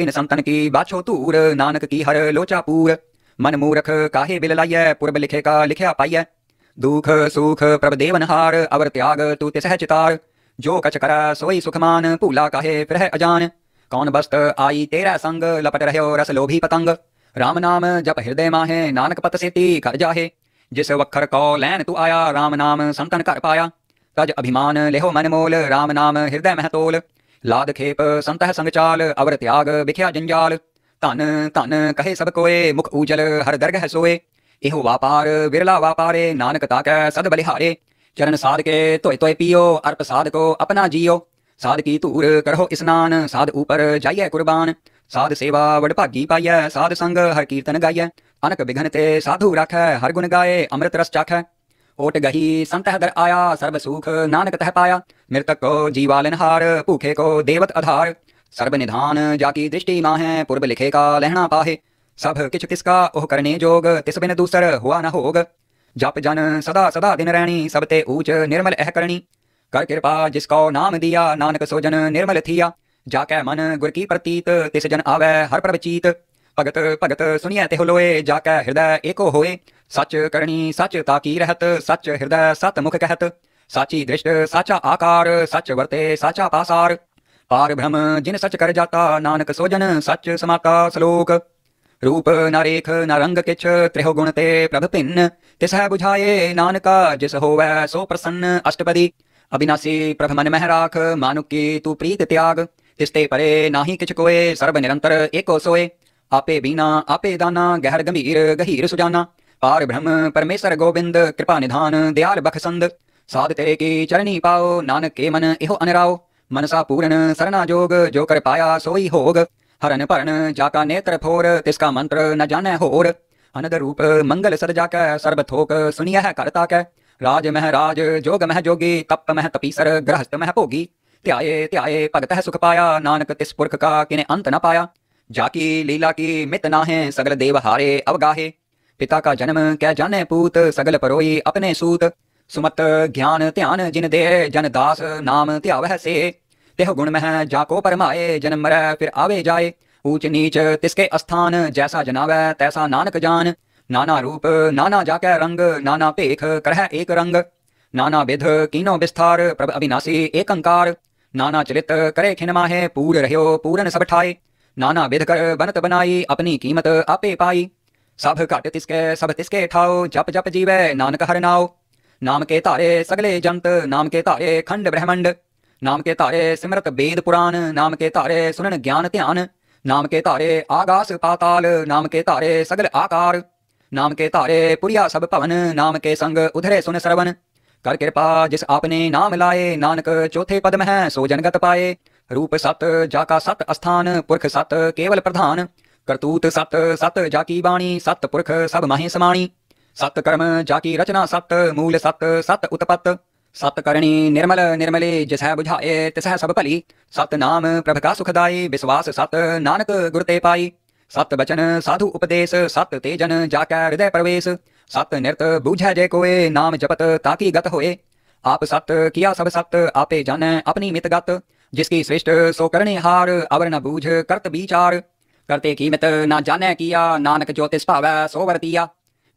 तिन संतन की बाछो तूर नानक की हर लोचा पूर। मन मूरख काहे बिल लाइय पूर्व लिखे का लिखया पाइय। दुख सुख प्रभ देवनहार अवर त्याग तू तिसह चितार। जो कछ करा सोई सुखमान भूला काहे फिरह अजान। कौन बस्त आई तेरा संग लपट रहो रस लोभी पतंग। राम नाम जप हृदय माहे नानक पत सेती कर जाहे। जिस वखर कौ लैन तू आया राम नाम संतन कर पाया। तज अभिमान लेहो मन मोल राम नाम हृदय मह तोल। लाद खेप संतह संगचाल अवर त्याग बिख्या जंजाल। धन धन कहे सब कोए मुख ऊजल हर दरगह सोए। एहो वापार विरला वापारे नानक ताकै सद बलिहारे। चरण साध के तोय तोय पियो अर्प साध को अपना जियो। साध की तूर करहो स्नान साध ऊपर जाइए कुर्बान। साध सेवा वडभागी पाइय साध संग हर कीर्तन गाइय। अनक बिघन ते साधु राख हर गुण गाए अमृत रस चाख। ओट गही संतह दर आया सर्व सुख नानक तह पाया। मृतक को जीवालनहार भूखे को देवत आधार। सर्व निधान जाकी दृष्टि माहे पूर्व लिखे का लहना पाहे। सब किछ तिसका ओह करने जोग तिस बिन दूसर हुआ न होग। जप जन सदा सदा दिन रहनी सबते ऊच निर्मल एह करनी। कर कृपा जिसको नाम दिया नानक सोजन निर्मल थिया। जाकै मन गुर की प्रतीत तिस जन आवै हर प्रवचीत। भगत भगत सुनिय तेह लोए जाकै हृदय एको होए। सच करनी सच ताकी रहत सच हृदय सत मुख कहत। साची दृष्ट साचा आकार सच वर्ते साचा पासार। पार ब्रह्म जिन सच कर जाता नानक सोजन सच समाता। श्लोक रूप न रेख न रंग किछ त्रिहो गुण ते प्रभ भिन्न। तिस है बुझाए नानका जिस होवै सो प्रसन्न। अष्टपदी अविनाशी प्रभ मन मह राख मानुक की तू प्रीत त्याग। तिस्ते परे नाही किछ कोए सर्व निरंतर एको सोए। आपे बीना आपे दाना गहर गंभीर गहीर सुजाना। पार ब्रह्म परमेश्वर गोविंद कृपा निधान दयाल बखसंद। साध तेरे की चरणी पाओ नानक के मन इहो अनराओ। मनसा पूर्ण सरना जोग जो कर पाया सोई होग। हरन परण जाका नेत्र फोर तिसका मंत्र न जाने होर। अनद रूप मंगल सर जाक सर्व थोक सुनिया है करता कै। राज मह राज जोग मह जोगी तप मह तपीसर गृहस्थ मह भोगी। त्याये त्याये भगत है सुख पाया नानक तिस पुरख का किने अंत न पाया। जाकी लीला की मित नाहे सगल देव हारे अवगाहे। पिता का जन्म कै जाने पूत सगल परोई अपने सूत। सुमत ज्ञान ध्यान जिन दे जन दास नाम त्यावह से। तेह गुण मह जाको परमाए जन मर फिर आवे जाए। ऊच नीच तिसके स्थान जैसा जनावै तैसा नानक जान। नाना रूप नाना जाकै रंग, नाना भेख करह एक रंग। नाना विध कीनो विस्तार, प्रभ अविनाशी एकंकार। नाना चलित करे खिन माहे, पूर रह्यो पूरन सब ठाए। नाना विध कर बनत बनाई, अपनी कीमत आपे पाई। सब घट तिसके सब तिसके ठाओ, जप जप जीवै नानक हर नाओ। नाम के तारे सगले जंत, नाम के तारे खंड ब्रह्मंड। नाम के तारे सिमरत वेद पुराण, नाम के तारे सुनन ज्ञान ध्यान। नाम के तारे आगास पाताल, नाम के तारे सगल आकार। नाम के तारे पुरिया सब भवन, नाम के संग उधरे सुन सरवन। कर कृपा जिस आपने नाम लाए, नानक चौथे पद में है सो जनगत पाए। रूप सत जाका सत स्थान, पुरख सत केवल प्रधान। करतूत सत सत जाकी बाणी, सत पुरख सब माहे समाणी। सत कर्म जाकी रचना सत, मूल सत सत उत्पत। सत करणी निर्मल निर्मले, जिसह बुझाए तिसह सब भली। सत नाम प्रभ का सुखदाई, विश्वास सत नानक गुरते पाई। सत बचन साधु उपदेश, सत तेजन जाकै हृदय प्रवेश। सत निरत बूझै जे कोय, नाम जपत ताकि गत होए। आप सत किया सब सत, आपे जानै अपनी मित गत। जिसकी श्रेष्ठ सो करने हार, अवर न बूझ करत विचार। करते कीमत ना जानै किया, नानक जो तिस भावै सो वरतिया।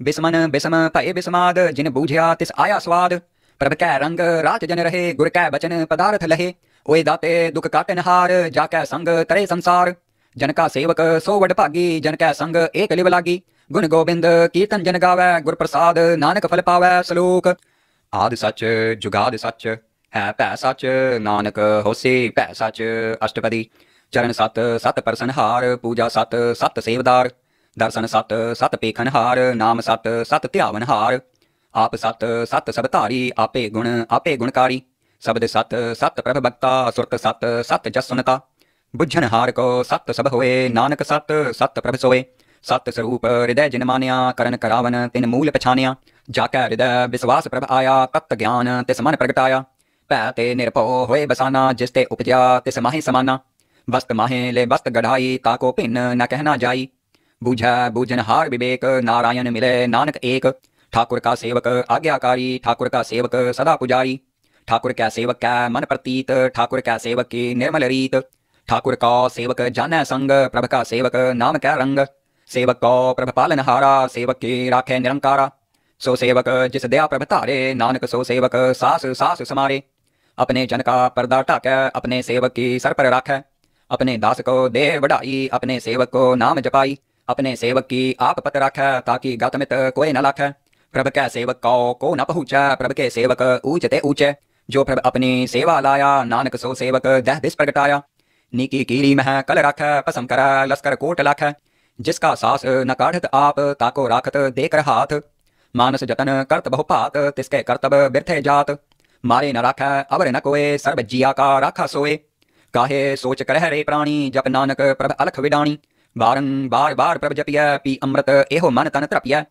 बिस्मन बिस्म भय बिस्माद, जिन बूझया तिस आया स्वाद। प्रभ कै रंग राज जन रहे, गुर कै बचन पदार्थ लहे। ओए दाते दुख काटनहार, जाकै संग तरे संसार। जन का सेवक सो वड भागी, जन कै संग एक लिव लागी। गुण गोबिंद कीर्तन जन गावै, गुर प्रसाद नानक फल पावै। सलोक। आदि सच जुगाद सच है भै सच, नानक होसी भै सच अष्टपदी। चरण सत सत परसनहार, पूजा सत सत सेवदार। दर्शन सत सत पेखनहार, नाम सत सत ध्यावनहार। आप सत सत सब धारी, आपे गुणकारी। शब्द सत सत प्रभ बक्ता, सुरत सत सत जस सुनता। बुझन हार को सत सब होए, नानक सत सत प्रभ सोए। सत स्वरूप हृदय जिन मान्या, करन करावन तिन मूल पछान्या। जाकै हृदय विश्वास प्रभ आया, तत्त ज्ञान तिस मन प्रगटाया। भै ते निरभउ होए बसाना, जिसते उपजा तिस माहे समाना। वस्त माहे ले वस्त गढ़ाई, ताको भिन्न न कहना जाई। बूझै बूझन हार विवेक, नारायण मिले नानक एक। ठाकुर का सेवक आज्ञाकारी, ठाकुर का सेवक सदा पुजारी। ठाकुर कै सेवक कै मन प्रतीत, ठाकुर कै सेवक की निर्मल रीत। ठाकुर का सेवक जानै संग, प्रभ का सेवक नाम कै रंग। सेवक को प्रभ पालन हारा, सेवक की राखे निरंकारा। सो सेवक जिस दया प्रभ तारे, नानक सो सेवक सास सास समारे। अपने जन का पर्दा ढाकै, अपने सेवक की सर पर राखै। अपने दास को दे बढ़ाई, अपने सेवक को नाम जपाई। अपने सेवक की आप पत राखै, ताकि गत मित कोई न लाखै। प्रभ कै सेवक को न पहुँचा, प्रभ के सेवक ऊंच ते ऊंचे। जो प्रभ अपनी सेवा लाया, नानक सो सेवक दह दिस प्रगटाया। नीकी कीरी मह कल राख, भस्म करा लस्कर कोट लाख। जिसका सास न काढ़त आप, ताको राखत देकर हाथ। मानस जतन करत बहुपात, तिसके करतब बिरथे जात। मारे न राख अवर न कोय, सर्व जिया का राखा सोए। काहे सोच करह रे प्राणी, जप नानक प्रभ अलख विडाणी। बारंबार बार प्रभ जपिया, पी अमृत एहो मन तन त्रपिया।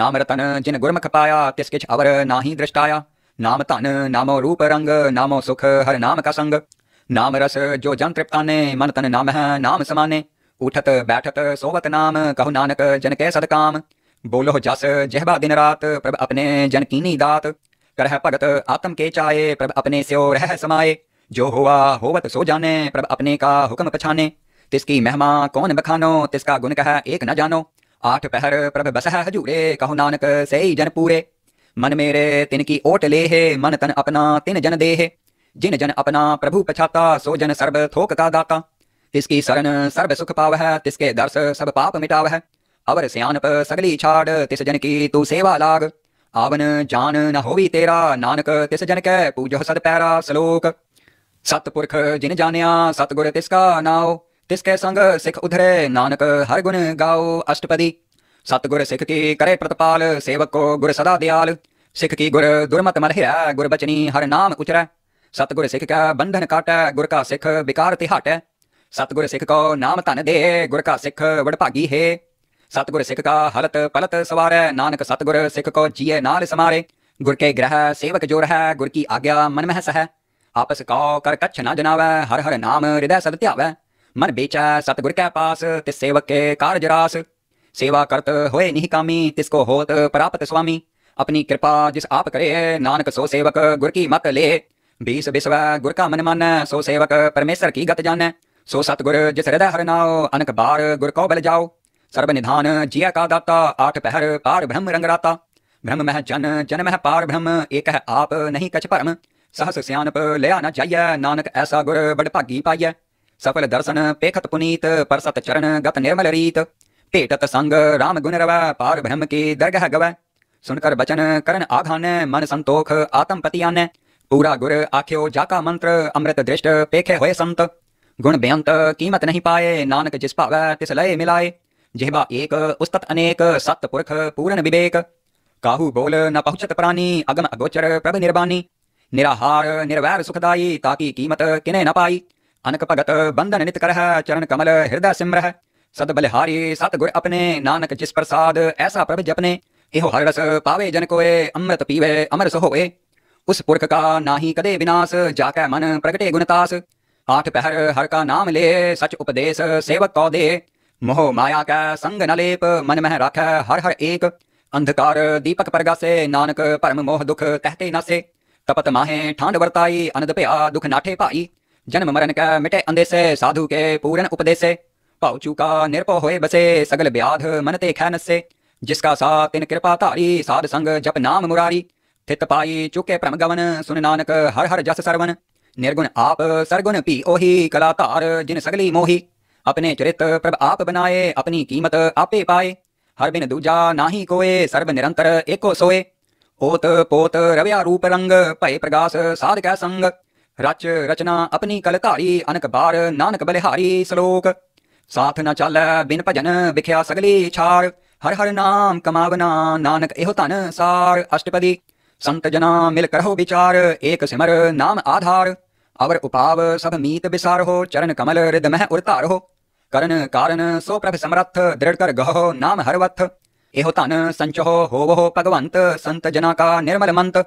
नाम रतन जिन गुरमुख पाया, तिस किछ अवर नाही दृष्टाया। नाम धन नामो रूप रंग, नामो सुख हर नाम का संग। नाम रस जो जन तृप्ताने, मन तन नाम है नाम समाने। उठत बैठत सोवत नाम, कहु नानक जन के सदकाम। बोलो जस जहबा दिन रात, प्रभ अपने जन कीनी दात। करह भगत आत्म के चाये, प्रभ अपने स्यो रह समाये। जो हुआ होवत सो जाने, प्रभ अपने का हुक्म पछाने। तिसकी महिमा कौन बखानो, तिसका गुण कह एक न जानो। आठ पहर प्रभ बसह हजूरे, कहु नानक सही जन पूरे। मन मेरे तिनकी ओट लेहे, मन तन अपना तिन जन देहे। जिन जन अपना प्रभु पछाता, सो जन सर्व थोक का दाता। तिसकी शरण सर्व सुख पावह, तिसके दर्श सब पाप मिटावह। अवर सियानप सगली छाड़, तिस जन की तू सेवा लाग। आवन जान न होवी तेरा, नानक तिस जन कै पूजो सद पैरा। सलोक। सतपुरख जिन जानिया, सतगुर तिसका नाओ। तिसके संग सिख उधरे, नानक हर गुण गाओ। अष्टपदी। सतगुर सिख की करे प्रतिपाल, सेवक को गुर सदा दयाल। सिख की गुर दुर्मत मलह्या, गुर बचनी हर नाम उचरै। सतगुर सिख का बंधन काटै, गुर का सिख विकार तिहाटै। सतगुर सिख को नाम धन दे, गुर का सिख वडभागी है। सतगुर सिख का हलत पलत सवारै, नानक सतगुर सिख को जिये नाल समारे। गुर के ग्रह सेवक जो रह, गुर की आज्ञा मन मह सह। आपस कौ कर कच्छ न जनावै, हर हर नाम हृदय सद ध्यावै। मन बेचा सतगुर कै पास, तिस सेवक के कारज रास। सेवा करत होए निकामी, तिसको होत प्राप्त स्वामी। अपनी कृपा जिस आप करे, नानक सो सेवक गुर की मत ले। बीस बिस्व गुर का मन मानै, सो सेवक परमेश्वर की गत जानै। सो सतगुर जिस हृदय हर नाओ, अनक बार गुर को बल जाओ। सर्वनिधान जिया का दाता, आठ पहर पार ब्रह्म रंगराता। ब्रह्म मह जन जन मह पार ब्रह्म, एक है आप नहीं कछ परम। सहस स्यानप लया न जाइए, नानक ऐसा गुर बड़ भागी पाइय। सफल दर्शन पेखत पुनीत, परसत चरण गत निर्मल रीत। भेटत संग राम गुण रवै, पार ब्रह्म की दरगह गवै। सुनकर बचन करन आघाने, मन संतोख आत्मपति आने। पूरा गुर आख्यो जाका मंत्र, अमृत दृष्ट पेखे होए संत। गुण बेअंत कीमत नहीं पाए, नानक जिस भावै तिस लय मिलाए। जिहबा एक उस्तत अनेक, सत पुरख पूर्ण विवेक। काहू बोल न पहुँचत प्राणी, अगम अगोचर प्रभ निर्वाणी। निराहार निर्वैर सुखदायी, ताकि कीमत किने न पाई। अनक भगत बंधन नित करह, चरण कमल हृदय सिमरह। सद बलिहारी सत गुर अपने, नानक जिस प्रसाद ऐसा प्रभ जपने। एहो हर रस पावे जन कोए, अमृत पीवे अमर सो होए। उस पुरख का नाही कदे विनाश, जाके मन प्रगटे गुणतास। आठ पहर हर का नाम ले, सच उपदेश सेवक को दे। मोह माया का संग न लेप, मन मह राख हर हर एक। अंधकार दीपक परगासे, नानक परम मोह दुख कहते नासे। तपत माहे ठांड वर्ताई, अनद पे आ दुख नाठे पाई। जन्म मरण का मिटे अंदेसे, साधु के पूर्ण उपदेशे। पाउचू का निरपो होए बसे, सगल व्याध मनते खैनसे। जिसका सा तिन कृपा तारी, साध संग जप नाम मुरारी। थित पाई चुके परम गवन, सुन नानक हर हर जस सरवन। निर्गुण आप सरगुण पी ओही, कलातार जिन सगली मोही। अपने चरित प्रभ आप बनाए, अपनी कीमत आपे पाए। हर बिन दूजा नाही कोए, सर्व निरंतर एको सोए। ओत पोत रव्या रूप रंग, भय प्रगास साध कै संग। रच रचना अपनी कलतारी, अनक बार नानक बलिहारी श्लोक। साथ न चल बिन भजन, बिख्या सगली छार। हर हर नाम कमावना, नानक एहो धन सार। अष्टपदी संत जना मिल करहो विचार, एक सिमर नाम आधार। अवर उपाव सब मीत बिसार हो, चरण कमल हृदय मह उरतार हो। करण कारण सो प्रभ समरथ, दृढ़ कर गहो नाम हरवथ। एहो तन संचहो होवहो भगवंत, संत जना का निर्मल मंत।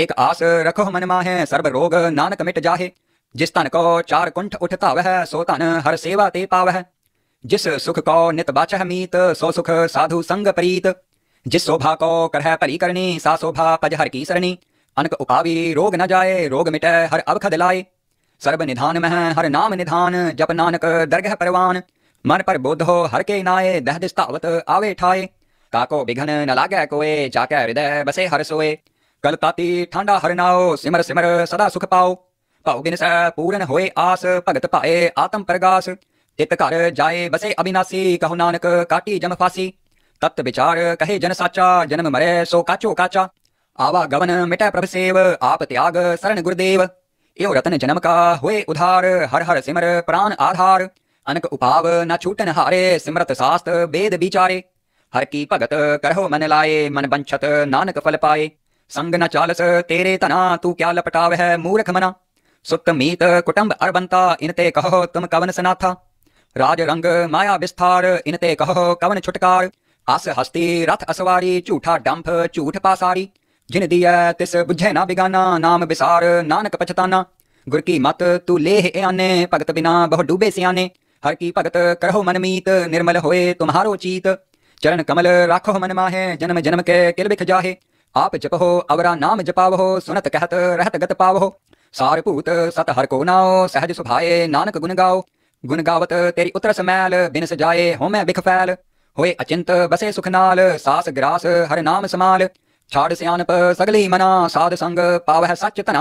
एक आस रखो मन माहे, सर्व रोग नानक मिट जाहे। जिस तन को चार कुंठ उठता वह, सो तन हर सेवा ते पावह। जिस सुख को नित बाचह मीत, सो सुख साधु संग प्रीत। जिस शोभा को करह परी करनी, सा शोभा पज हर की सरणी। अनक उपावी रोग न जाए, रोग मिटे हर अवख दिलाए। सर्व निधान मह हर नाम निधान, जप नानक दरगह परवान। मन पर बोध हो हर के नाये, दह दिस्तावत आवे ठाए। काको बिघन न लागे कोए, जाके हृदय बसे हर सोए। कलताती ठंडा हर नाओ, सिमर सिमर सदा सुख पाओ। पाओ बिन स पूर्ण होए आस, भगत पाए आत्म प्रगास। तित कर जाए बसे अविनाशी, कहो नानक काटी जम फासी। तत्व विचार कहे जन साचा, जन्म मरे सो काचो काचा। आवा गवन मिटा प्रभ सेव, आप त्याग शरण गुरुदेव। एव रतन जन्म का हुए उधार, हर हर सिमर प्राण आधार। अनक उपाव न छूटन हारे, सिमरत शास्त्र वेद विचारे। हर की भगत करहो मन लाए, मन बंछत नानक फल पाए। संग न चालस तेरे तना, तू क्या लपटावह मूर्ख मना। सुत मीत कुटुंब अरबंता, इनते कहो तुम कवन सनाथा। राज रंग माया विस्तार, इनते कहो कवन छुटकार। आस हस्ती रथ असवारी, झूठा डंफ झूठ पासारी। जिन दिया तिस बुझे ना बिगाना, नाम बिसार नानक पछताना। गुर की मत तू लेह आने, भगत बिना बहु डूबे सियाने। हर की भगत करहो मनमीत, निर्मल होए तुम्हारो चीत। चरण कमल राखो मन माहे, जन्म जन्म के किल बिख जाहे। आप जपहो अवरा नाम जपावहो, सुनत कहत रहत गत पावहो। सारपूत सत हर को नाओ, सहज सुभाए नानक गुण गाओ। गुण गावत तेरी उतरस मैल, बिन सजाए हो मैं बिख फैल। होए अचिंत बसे सुखनाल, सास ग्रास हर नाम समाल। छाड़ स्यानप सगली मना, साध संग पावह सच तना।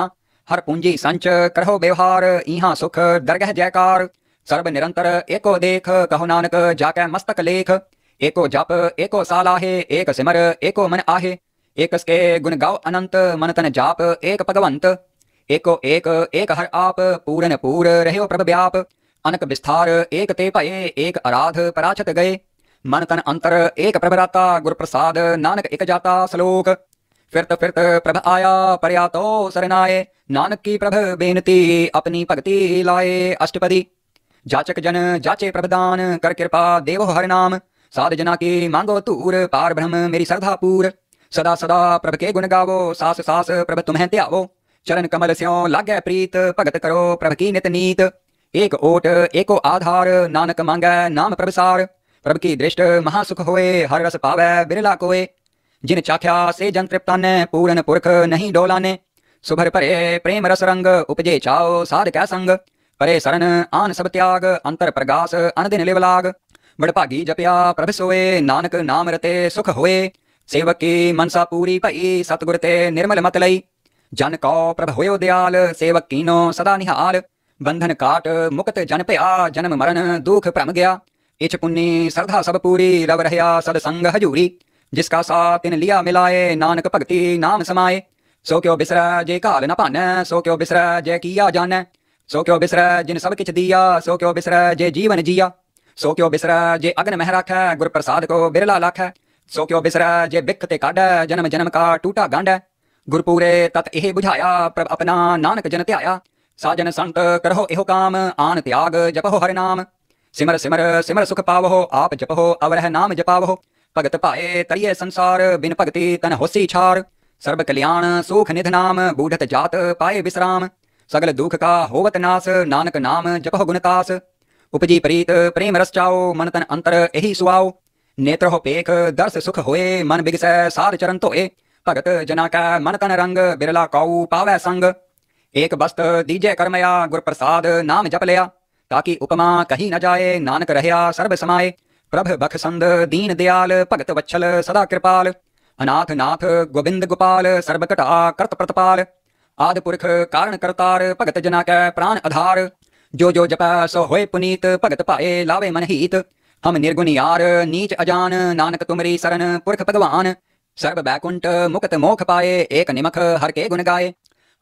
हर पूंजी संच करहो व्यवहार, इहाँ सुख दरगह जयकार। सर्व निरंतर एको देख, कहो नानक जाके मस्तक लेख। एको जप एको सालाहे, एक सिमर एको मन आहे। एकसके गुण गाओ अनंत, मन तन जाप एक भगवंत। एको एक एक हर आप, पूरन पूर रहो प्रभ व्याप। अनक विस्तार एक ते भये, एक अराध पराछत गए। मन तन अंतर एक प्रभराता, गुर प्रसाद नानक एक जाता श्लोक। फिरत फिरत प्रभ आया, पर्या तो सरनाए। नानक की प्रभ बेनती, अपनी भक्ति लाए। अष्टपदी जाचक जन जाचे प्रभदान, कर कृपा देव हर नाम। साध जना की मांगो तूर, पार ब्रह्म मेरी श्रद्धा पूर। सदा सदा प्रभ के गुण गावो, सास सास प्रभ तुम्हें त्यावो। चरण कमल स्यो लागे प्रीत, भगत करो प्रभ की नित नीत। एक ओट एको आधार, नानक मांगे नाम प्रभसार। प्रभ की दृष्ट महासुख होए, हर रस पावै बिरला कोए। जिन चाख्या से जन तृप्ता ने, पूरन पुरख नहीं डोलाने। सुभर परे प्रेम रस रंग, उपजे चाओ साध कै संग। परे सरन आन सब त्याग, अंतर प्रगास अनदिन लिवलाग। बड़भागी जपिया प्रभ सोए, नानक नाम रते सुख होए। सेवकी मनसा पूरी भई, सतगुर ते निर्मल मत लई। जन कौ प्रभ होयो दयाल, सेवक कीनो सदा निहाल। बंधन काट मुक्त जन भया, जन्म मरण दुख भ्रम गया। इच पुन्नी श्रद्धा सब पूरी, रव रहया सदसंग हजूरी। जिसका सा तिन लिया मिलाए, नानक भगति नाम समाए। सो क्यों बिसरै जे काल न भानै, सो क्यों बिसरै जे किया जानै। सो क्यों बिसरै जिन सब किछ दिया, सो क्यों बिसरै जे जीवन जिया। सो क्यों बिसरै जे अगन मह राखै, गुर प्रसाद को बिरला लाखै। सो क्यों बिसरै जे बिख ते काढै, जन्म जन्म का टूटा गांढै। गुरपूरे तत एह बुझाया, प्रभ अपना नानक जन ध्याया। साजन संत करहो एहो काम, आन त्याग जपहो हर नाम। सिमर सिमर सिमर सुख पावहो, आप जपहो अवरह नाम जपावहो। भगत पाए तरिए संसार, बिन भगति तन होसी छार। सर्व कल्याण सुख निध नाम, बूढ़त जात पाए विश्राम। सगल दुख का होवत नास, नानक नाम जपहो गुणतास। उपजी प्रीत प्रेम रस चाओ, मन तन अंतर एही सुआओ। नेत्र हो पेख दर्श सुख होए, मन बिगसै सार चरण धोए। भगत जना कै मन तन रंग, बिरला काऊ पावै संग। एक बस्त दीजे करमया, गुर प्रसाद नाम जप लिया। ताकि उपमा कही न जाए, नानक रहया सर्व समाए। प्रभ बखसंद दीन दयाल, भगत वच्छल सदा कृपाल। अनाथ नाथ गोबिंद गोपाल, सर्व कटा करत प्रतपाल। आदि पुरख कारण करतार, भगत जना कै प्राण आधार। जो जो जपै सो होए पुनीत, भगत पाए लावे मनहीत। हम निर्गुण यार नीच अजान, नानक तुमरी शरण पुरख भगवान। सर्व बैकुंठ मुक्त मोख पाए, एक निमख हर के गुण गाए।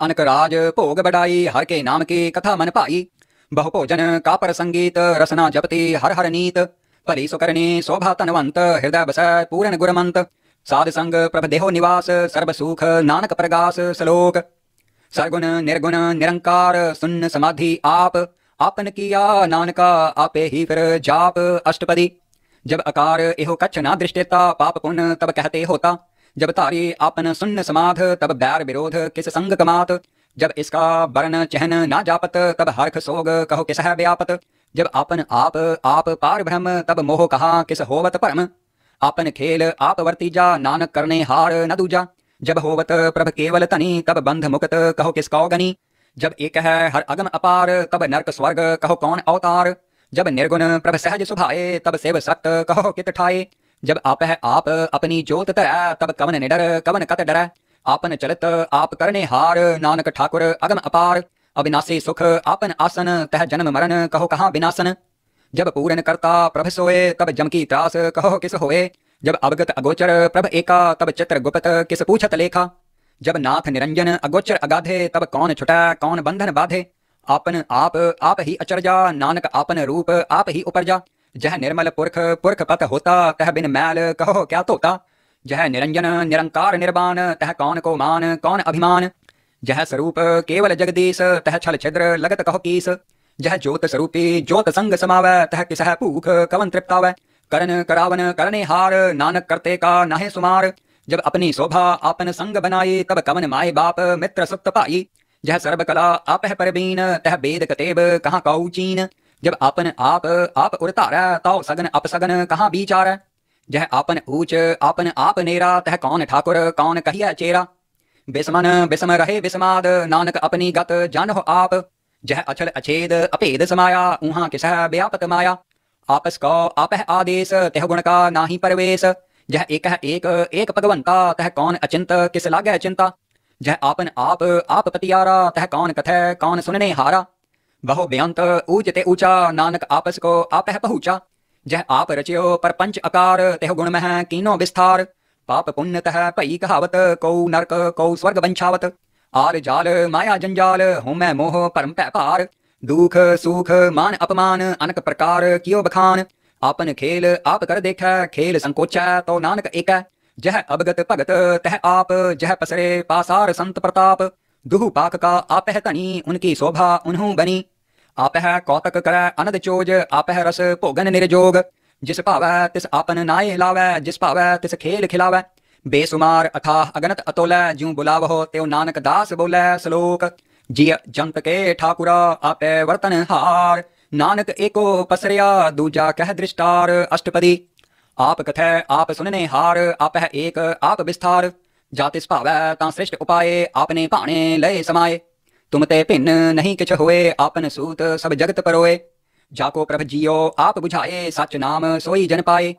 अनक राज भोग बढ़ाई, हर के नाम की कथा मन पाई। बहु भोजन कापर संगीत, रसना जपती हर हर नीत। भली सुकरनी शोभा तनवंत, हृदय बसै पूर्ण गुरमंत। साध संग प्रभ देहो निवास, सर्व सुख नानक प्रगास। श्लोक सरगुण निर्गुण निरंकार, सुन्न समाधि आप। आपन किया नानका आपे ही फिर जाप अष्टपदी। जब अकार एहो कच्छ ना दृष्टेता, पाप पुन तब कहते होता। जब तारी आपन सुन्न समाध, तब बैर विरोध किस संग कमात। जब इसका वर्ण चहन ना जापत, तब हर्ख सोग कहो किस है व्यापत। जब आपन आप पार ब्रह्म, तब मोह कहा किस होवत परम। आपन खेल आप वर्तीजा, नानक करने हार न दूजा। जब होवत प्रभ केवल तनी, तब बंध मुक्त कहो किस कौ गनी। जब एक है हर अगम अपार, तब नरक स्वर्ग कहो कौन अवतार। जब निर्गुण प्रभ सहज सुभाए, तब सेव सत्य कहो कित ठाए। जब आप है आप अपनी ज्योत तरह, तब कवन निडर कवन कत डर। आपन चलत आप करने हार, नानक ठाकुर अगम अपार। अविनाशी सुख आपन आसन, तह जन्म मरण कहो कहाँ विनाशन। जब पूरन करता प्रभ सोए, तब जमकी त्रास कहो किस होए। जब अवगत अगोचर प्रभ एका, तब चित्र गुप्त किस पूछत लेखा। जब नाथ निरंजन अगोचर अगाधे, तब कौन छुटा कौन बंधन बाधे। आपन आप ही अचरजा, नानक आपन रूप आप ही उपरजा। जह निर्मल पुरख पुरख पत होता, तह बिन मैल कहो क्या तोता। जह निरंजन निरंकार निर्वाण, तह कौन को मान कौन अभिमान। जह स्वरूप केवल जगदीश, तह छल छिद्र लगत कहो कीस। जह ज्योत स्वरूपी ज्योत संग समावै, तह किसह भूख कवन तृप्तावै। करन करावन करने हार, नानक करते का नाहे सुमार। जब अपनी शोभा आपन संग बनाई, तब कवन माए बाप मित्र सुत पाई। जह सर्व कला आप है परबीन, तह वेद कतेब कहाँ काऊ चीन। जब आपन आप उरतार, ताओ सगन अपसगन कहाँ बीचार। जह आपन ऊच आपन आप नेरा, तह कौन ठाकुर कौन कहिया चेरा। बिस्मन बिस्म रहे बिस्माद, नानक अपनी गत जानो आप। जह अछल अछेद अभेद समाया, ऊहा किसह व्यापत माया। आपस कौ आप है आदेश, तह गुण का नाही परवेश। जह एक है एक एक भगवंता, तह कौन अचिंत किस लागै चिंता। जह आपन आप पतियारा, तह कौन कथै कौन सुनने हारा। बहो बेअंत ऊच ते ऊचा, नानक आपस को आप है पहुँचा। जह आप रचियो पर पंच अकार, तह गुण मह कीनो विस्तार। पाप पुण्य तह भई कहावत, कऊ नरक कऊ स्वर्ग वंछावत। आर जाल माया जंजाल, होमै मोह परम पै पार। दुख सुख मान अपमान, अनक प्रकार कियो बखान। आपन खेल आप कर देखै, खेल संकोचै तो नानक एक। जह अवगत भगत तह आप, जह पसरे पासार संत प्रताप। दुहु पाक का आप है तनी, उनकी शोभा उन्हु बनी। आप है कौतक करै अनद चोज, आप है रस भोगन निर्जोग। जिस भावै तिस आपन नाय लावै, जिस भावै तिस खेल खिलावै। बेसुमार अथाह अगनत अतोलै, ज्यूं बुलावहो त्यों नानक दास बोलै। श्लोक जिय जंत के ठाकुरा आपे वर्तन हार, नानक एको पसरिया दूजा कह दृष्टार। अष्टपदी आप कथै आप सुनने हार, आप है एक आप विस्तार। जातिस भावै तां श्रेष्ठ उपाय, आपने भाणे लय समाये। तुम ते भिन्न नहीं किछ होए, आपन सूत सब जगत परोए। जाको प्रभ जियो आप बुझाए, सच नाम सोई जन पाए।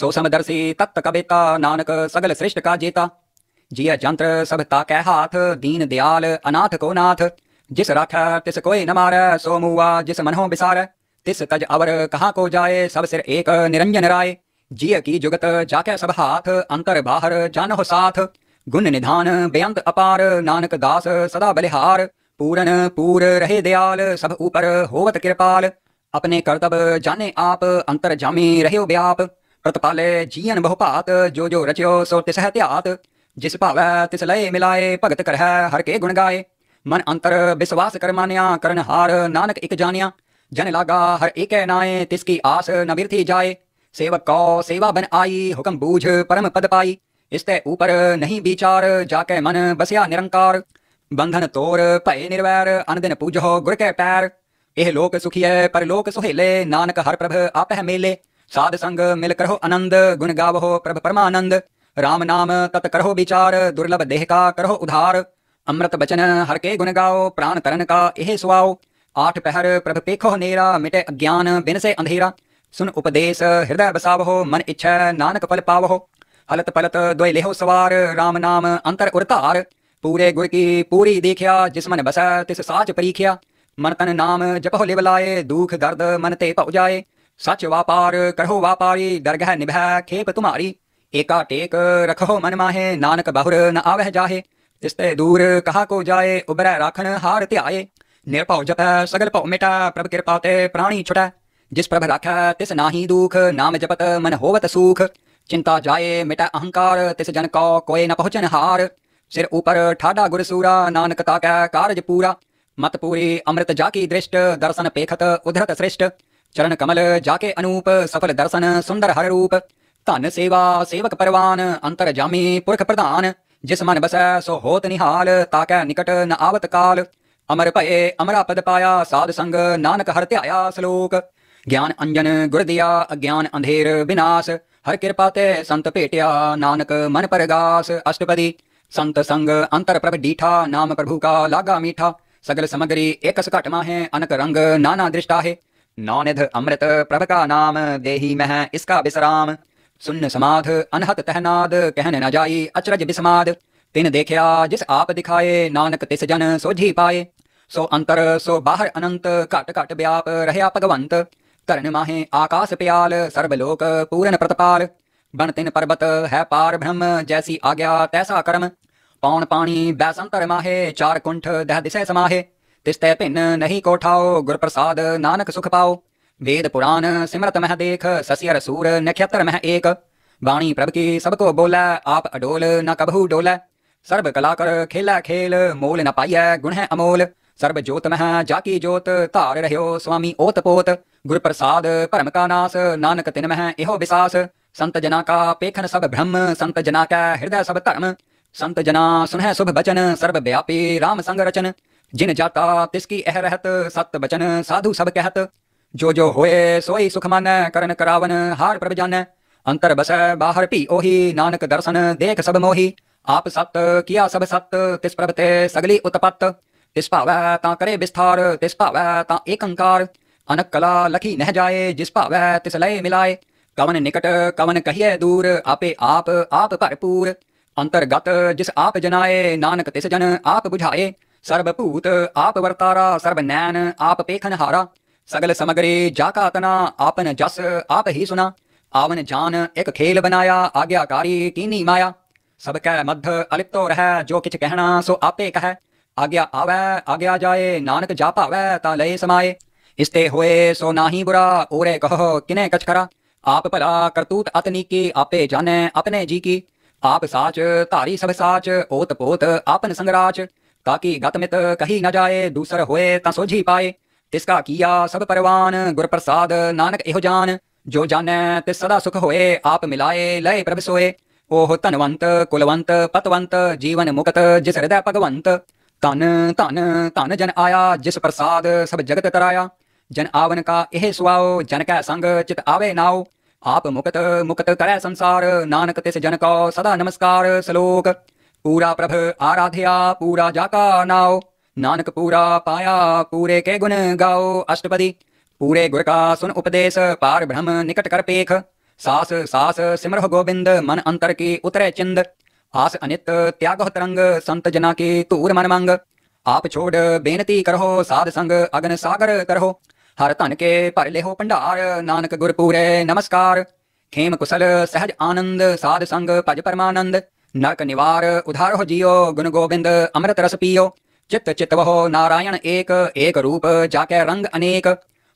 सो समदर्शी तत्व कबेता, नानक सगल श्रेष्ठ का जेता। जिय जंत्र सब ताकै हाथ, दीन दयाल अनाथ को नाथ। जिस राख तिस कोई न मार, सो मुआ जिस मनहो बिसार। तिस तज अवर कहाँ को जाए, सब सिर एक निरंजन राय। जिय की जुगत जाके सब हाथ, अंतर बाहर जानो साथ। गुण निधान बेअंत अपार, नानक दास सदा बलिहार। पूरन पूर रहे दयाल, सब ऊपर होवत कृपाल। अपने कर्तव्य जाने आप, अंतर जामी रहे व्याप। प्रतिपाले जियन बहुपात, जो जो रचयो सो तिस त्यात। जिस भावै तिस लय मिलाए, भगत करह हर के गुण गाए। मन अंतर विश्वास कर मान्या, करनहार नानक इक जानिया। जन लागा हर एक नाए, तिसकी आस न व्यर्थी जाए। सेवक कौ सेवा बन आई, हुक्म बूझ परम पद पाई। इसते ऊपर नहीं विचार, जाके मन बसया निरंकार। बंधन तोर भय निर्वैर, अनदिन पूजो गुर के पैर। एह लोक सुखिए परलोक सुहेले, नानक हर प्रभ आपह मेले। साध संग मिल करहो आनंद, गुण गावहो प्रभ परमानंद। राम नाम तत करहो विचार, दुर्लभ देह का करहो उधार। अमृत बचन हर के गुण गाओ, प्राण तरन का एह सुआओ। आठ पहर प्रभ पेखो नेरा, मिटे अज्ञान बिन से अंधेरा। सुन उपदेश हृदय बसावहो, मन इच्छा नानक फल पावहो। हलत पलत द्वय लेहो सवार, राम नाम अंतर उरतार। पूरे गुर की पूरी देखिया, जिसमन बस तिस साच परीख्या। मन तन नाम जपहो लिव लाए, दुख दर्द मन ते पौ जाए। सच वापार करहो वापारी, दरगह निभा खेप तुम्हारी। एका टेक रखो मन माहे, नानक बहुर न आवह जाहे। तिस्ते दूर कहा को जाए, उबरै राखन हार त्याए। निरपौ जप सगल पौ मिटा, प्रभ कृपा ते प्राणी छुटा। जिस प्रभ राख तिस नाही दुख, नाम जपत मन होवत सुख। चिंता जाए मिटा अहंकार, तिस जन को कोई न पहुँचन हार। सिर ऊपर ठाडा गुरसूरा, नानक ताकै कारज पूरा। मत पूरी अमृत जाकी दृष्ट, दर्शन पेखत उधरत श्रेष्ठ। चरण कमल जाके अनूप, सफल दर्शन सुंदर हर रूप। धन सेवा सेवक परवान, अंतर जामी पुरख प्रधान। जिस मन बसै सो होत निहाल, ताकै निकट न आवत काल। अमर भये अमरा पद पाया, साध संग नानक हर त्याया। श्लोक ज्ञान अंजन गुर दिया, अज्ञान अंधेर विनाश। हर कृपा ते संत भेटिया, नानक मन परगास। अष्टपदी संत संग अंतर प्रभ डीठा, नाम प्रभु का लागा मीठा। सगल समग्री एकस घट माहे, अनक रंग नाना दृष्टा है। नौनिध अमृत प्रभ का नाम, देही मह इसका विश्राम। सुन्न समाध अनहत तहनाद, कहन न जाई अचरज बिस्माद। तिन देखया जिस आप दिखाए, नानक तिस जन सोझी पाए। सो अंतर सो बाहर अनंत, घट घट व्याप रहया भगवंत। करण माहे आकाश प्याल, सर्वलोक पूरन प्रतपाल। बन तिन पर्वत है पार ब्रह्म, जैसी आज्ञा तैसा कर्म। पौन पानी बैसंतर माहे, चार कुंठ दह दिशे समाहे। तिस्ते भिन्न नहीं कोठाओ, गुर प्रसाद नानक सुख पाओ। वेद पुराण सिमरत मह देख, ससियर सूर नक्षत्र मह एक। बाणी प्रभ की सबको बोला, आप अडोल न कभू डोला। सर्व कलाकर खेला खेल, मोल न पाइय गुण है अमोल। सर्व ज्योत मह जाकी ज्योत, तार रह्यो स्वामी ओत पोत। गुर प्रसाद परम का नास, नानक तिन मह एहो विसास। संत जना का पेखन सब ब्रह्म, संत जना का हृदय सब धर्म। संत जना सुनह शुभ बचन, सर्व व्यापी राम संग रचन। जिन जाता तिसकी एह रहत, सत्य बचन साधु सब कहत। जो जो होए सोई सुख मान, करन करावन हार प्रभ जान। अंतर बस बाहर पी ओही, नानक दर्शन देख सब मोही। आप सत्य किया सब सत्य, तिस प्रभ ते सगली उत्पत्त। तिस भावै तां करे विस्तार, तिस भावै तां एकंकार। अनक कला लखी नह जाए, जिस भावै तिस लय मिलाए। कवन निकट कवन कहिए दूर, आपे आप भरपूर। अंतर्गत जिस आप जनाए, नानक तिस जन आप बुझाए। सर्वभूत आप वर्तारा, सर्वनैन आप पेखन हारा। सगल समग्री जाका तना, आपन जस आप ही सुना। आवन जान एक खेल बनाया, आज्ञाकारी कीनी माया। सबके मध्य अलिप्तो रह, जो किछ कहना सो आपे कह। आज्ञा आवे आज्ञा जाए, नानक जा पावै ता लय समाए। इसते होए सो नाही बुरा, ओरे कहो किने कछ करा। आप भला करतूत अतनी की, आपे जाने अपने जी की। आप साच तारी सब साच, ओत पोत आपन संगराच। ताकि गतमित कही न जाए, दूसर होए ता सोझी पाए। तिसका किया सब परवान, गुर प्रसाद नानक एहो जान। जो जाने तिस सदा सुख होए, आप मिलाए लय प्रभ सोए। ओह धनवंत कुलवंत पतवंत, जीवन मुक्त जिस हृदय भगवंत। तन तन तन जन आया, जिस प्रसाद सब जगत कराया। जन आवन का एह सुआओ, जन कै संग चित आवे नाओ। आप मुकत मुकत करै संसार, नानक तिस जन को सदा नमस्कार। श्लोक पूरा प्रभ आराध्या, पूरा जाका नाओ। नानक पूरा पाया, पूरे के गुण गाओ। अष्टपदी पूरे गुर का सुन उपदेश, पार ब्रह्म निकट कर पेख। सास सास सिमरह गोविंद, मन अंतर की उतरे चिंद। आस अनित त्यागह तरंग, संत जना की तूर मन मंग। आप छोड़ बेनती करहो, साध संग अगन सागर करहो। हर तन के पर लेहो भंडार, नानक गुर पूरे नमस्कार। खेम कुशल सहज आनंद, साध संग भज परमानंद। नरक निवार उधार हो जियो, गुण गोविंद अमृत रस पियो। चित्त चितवहो नारायण एक, एक रूप जाके रंग अनेक।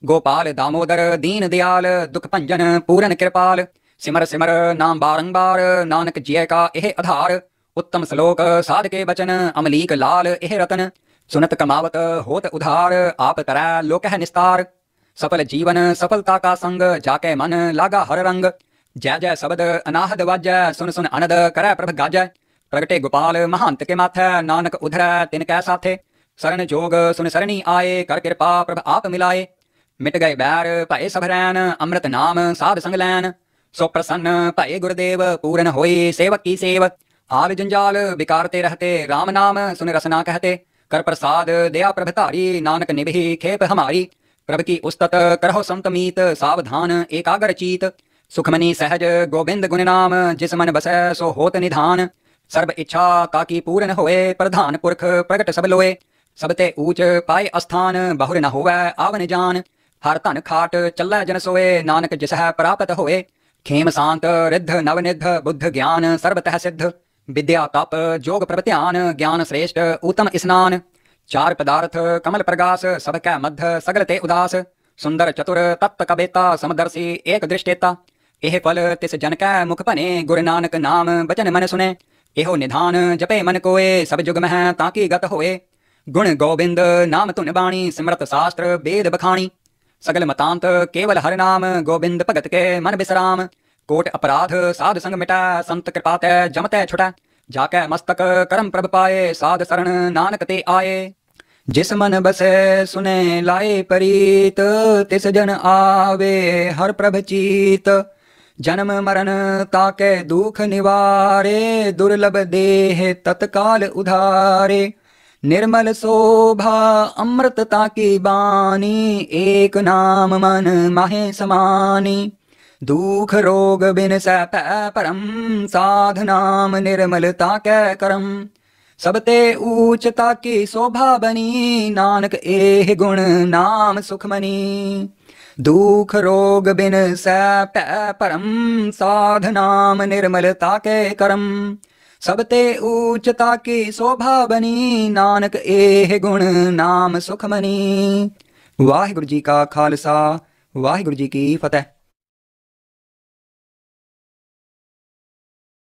गोपाल दामोदर दीन दयाल, दुख भंजन पूरन कृपाल। सिमर सिमर नाम बारंबार, नानक जिय का एह आधार। उत्तम श्लोक साध के बचन, अमलीक लाल एह रतन। सुनत कमावत होत उधार, आप तरै लोक है निस्तार। सफल जीवन सफलता का संग, जाके मन लागा हर रंग। जय जय शब्द अनाहद वाजय, सुन सुन अनद करय प्रभ गाजय। प्रगटे गोपाल महांत के माथे, नानक उधर तिनकै साथे। शरण जोग सुन सरणी आए, कर कृपा प्रभ आप मिलाए। मिट गए बैर भय सब रैन, अमृत नाम साध संग लैन। सो प्रसन्न भय गुरुदेव, पूरन होई सेवक की सेव। आल जंजाल बिकारते रहते, राम नाम सुन रसना कहते। कर प्रसाद दया प्रभतारी, नानक निभि खेप हमारी। प्रभ की उस्तत करहो संत मीत, सावधान एकाग्र चीत। सुखमनी सहज गोविंद गुण नाम, जिस मन बसै सो होत निधान। सर्व इच्छा ताकि पूरन होए, प्रधान पुरख प्रगट सब लोए। सबते ऊच पाए अस्थान, बहुर न होवै आवन जान। हर धन खाट चल्ला जन सोए, नानक जिसह प्राप्त होए। खेम शांत रिद्ध नवनिध, बुद्ध ज्ञान सर्वतः सिद्ध। विद्या तप जोग प्रवत्यान, ज्ञान श्रेष्ठ उत्तम स्नान। चार पदार्थ कमल प्रकाश, सबकै मध्य सगल ते उदास। सुंदर चतुर तत्व कवेता, समदर्शी एक दृष्टेता। एह फल तिस जन कै मुख बने, गुरु नानक नाम बचन मन सुने। एहो निधान जपे मन कोए, सब जुग मह ताकि गत होए। गुण गोविंद नाम धुन बाणी, सिमरत शास्त्र वेद बखाणी। सगल मतांत केवल हर नाम, गोविंद भगत के मन विश्राम। कोट अपराध साध संग मिटा, संत कृपा तै जमतै छुटा। जाके मस्तक करम प्रभ पाए, साध शरण नानक ते आए। जिस मन बसे सुने लाए परीत, तिस जन आवे हर प्रभ चीत। जन्म मरण ताके दुख निवारे, दुर्लभ देह तत्काल उधारे। निर्मल शोभा अमृतता की बानी, एक नाम मन माहे समानी। दुख रोग बिन सह परम, साध नाम निर्मलता कै करम। सबते ऊचता की शोभा बनी, नानक एह गुण नाम सुखमनी। दुख रोग बिन सह परम, साध नाम निर्मलता कै करम। सबते ऊचता की शोभा बनी, नानक एह गुण नाम सुखमनी। वाहिगुरु जी का खालसा, वाहिगुरु जी की फतेह।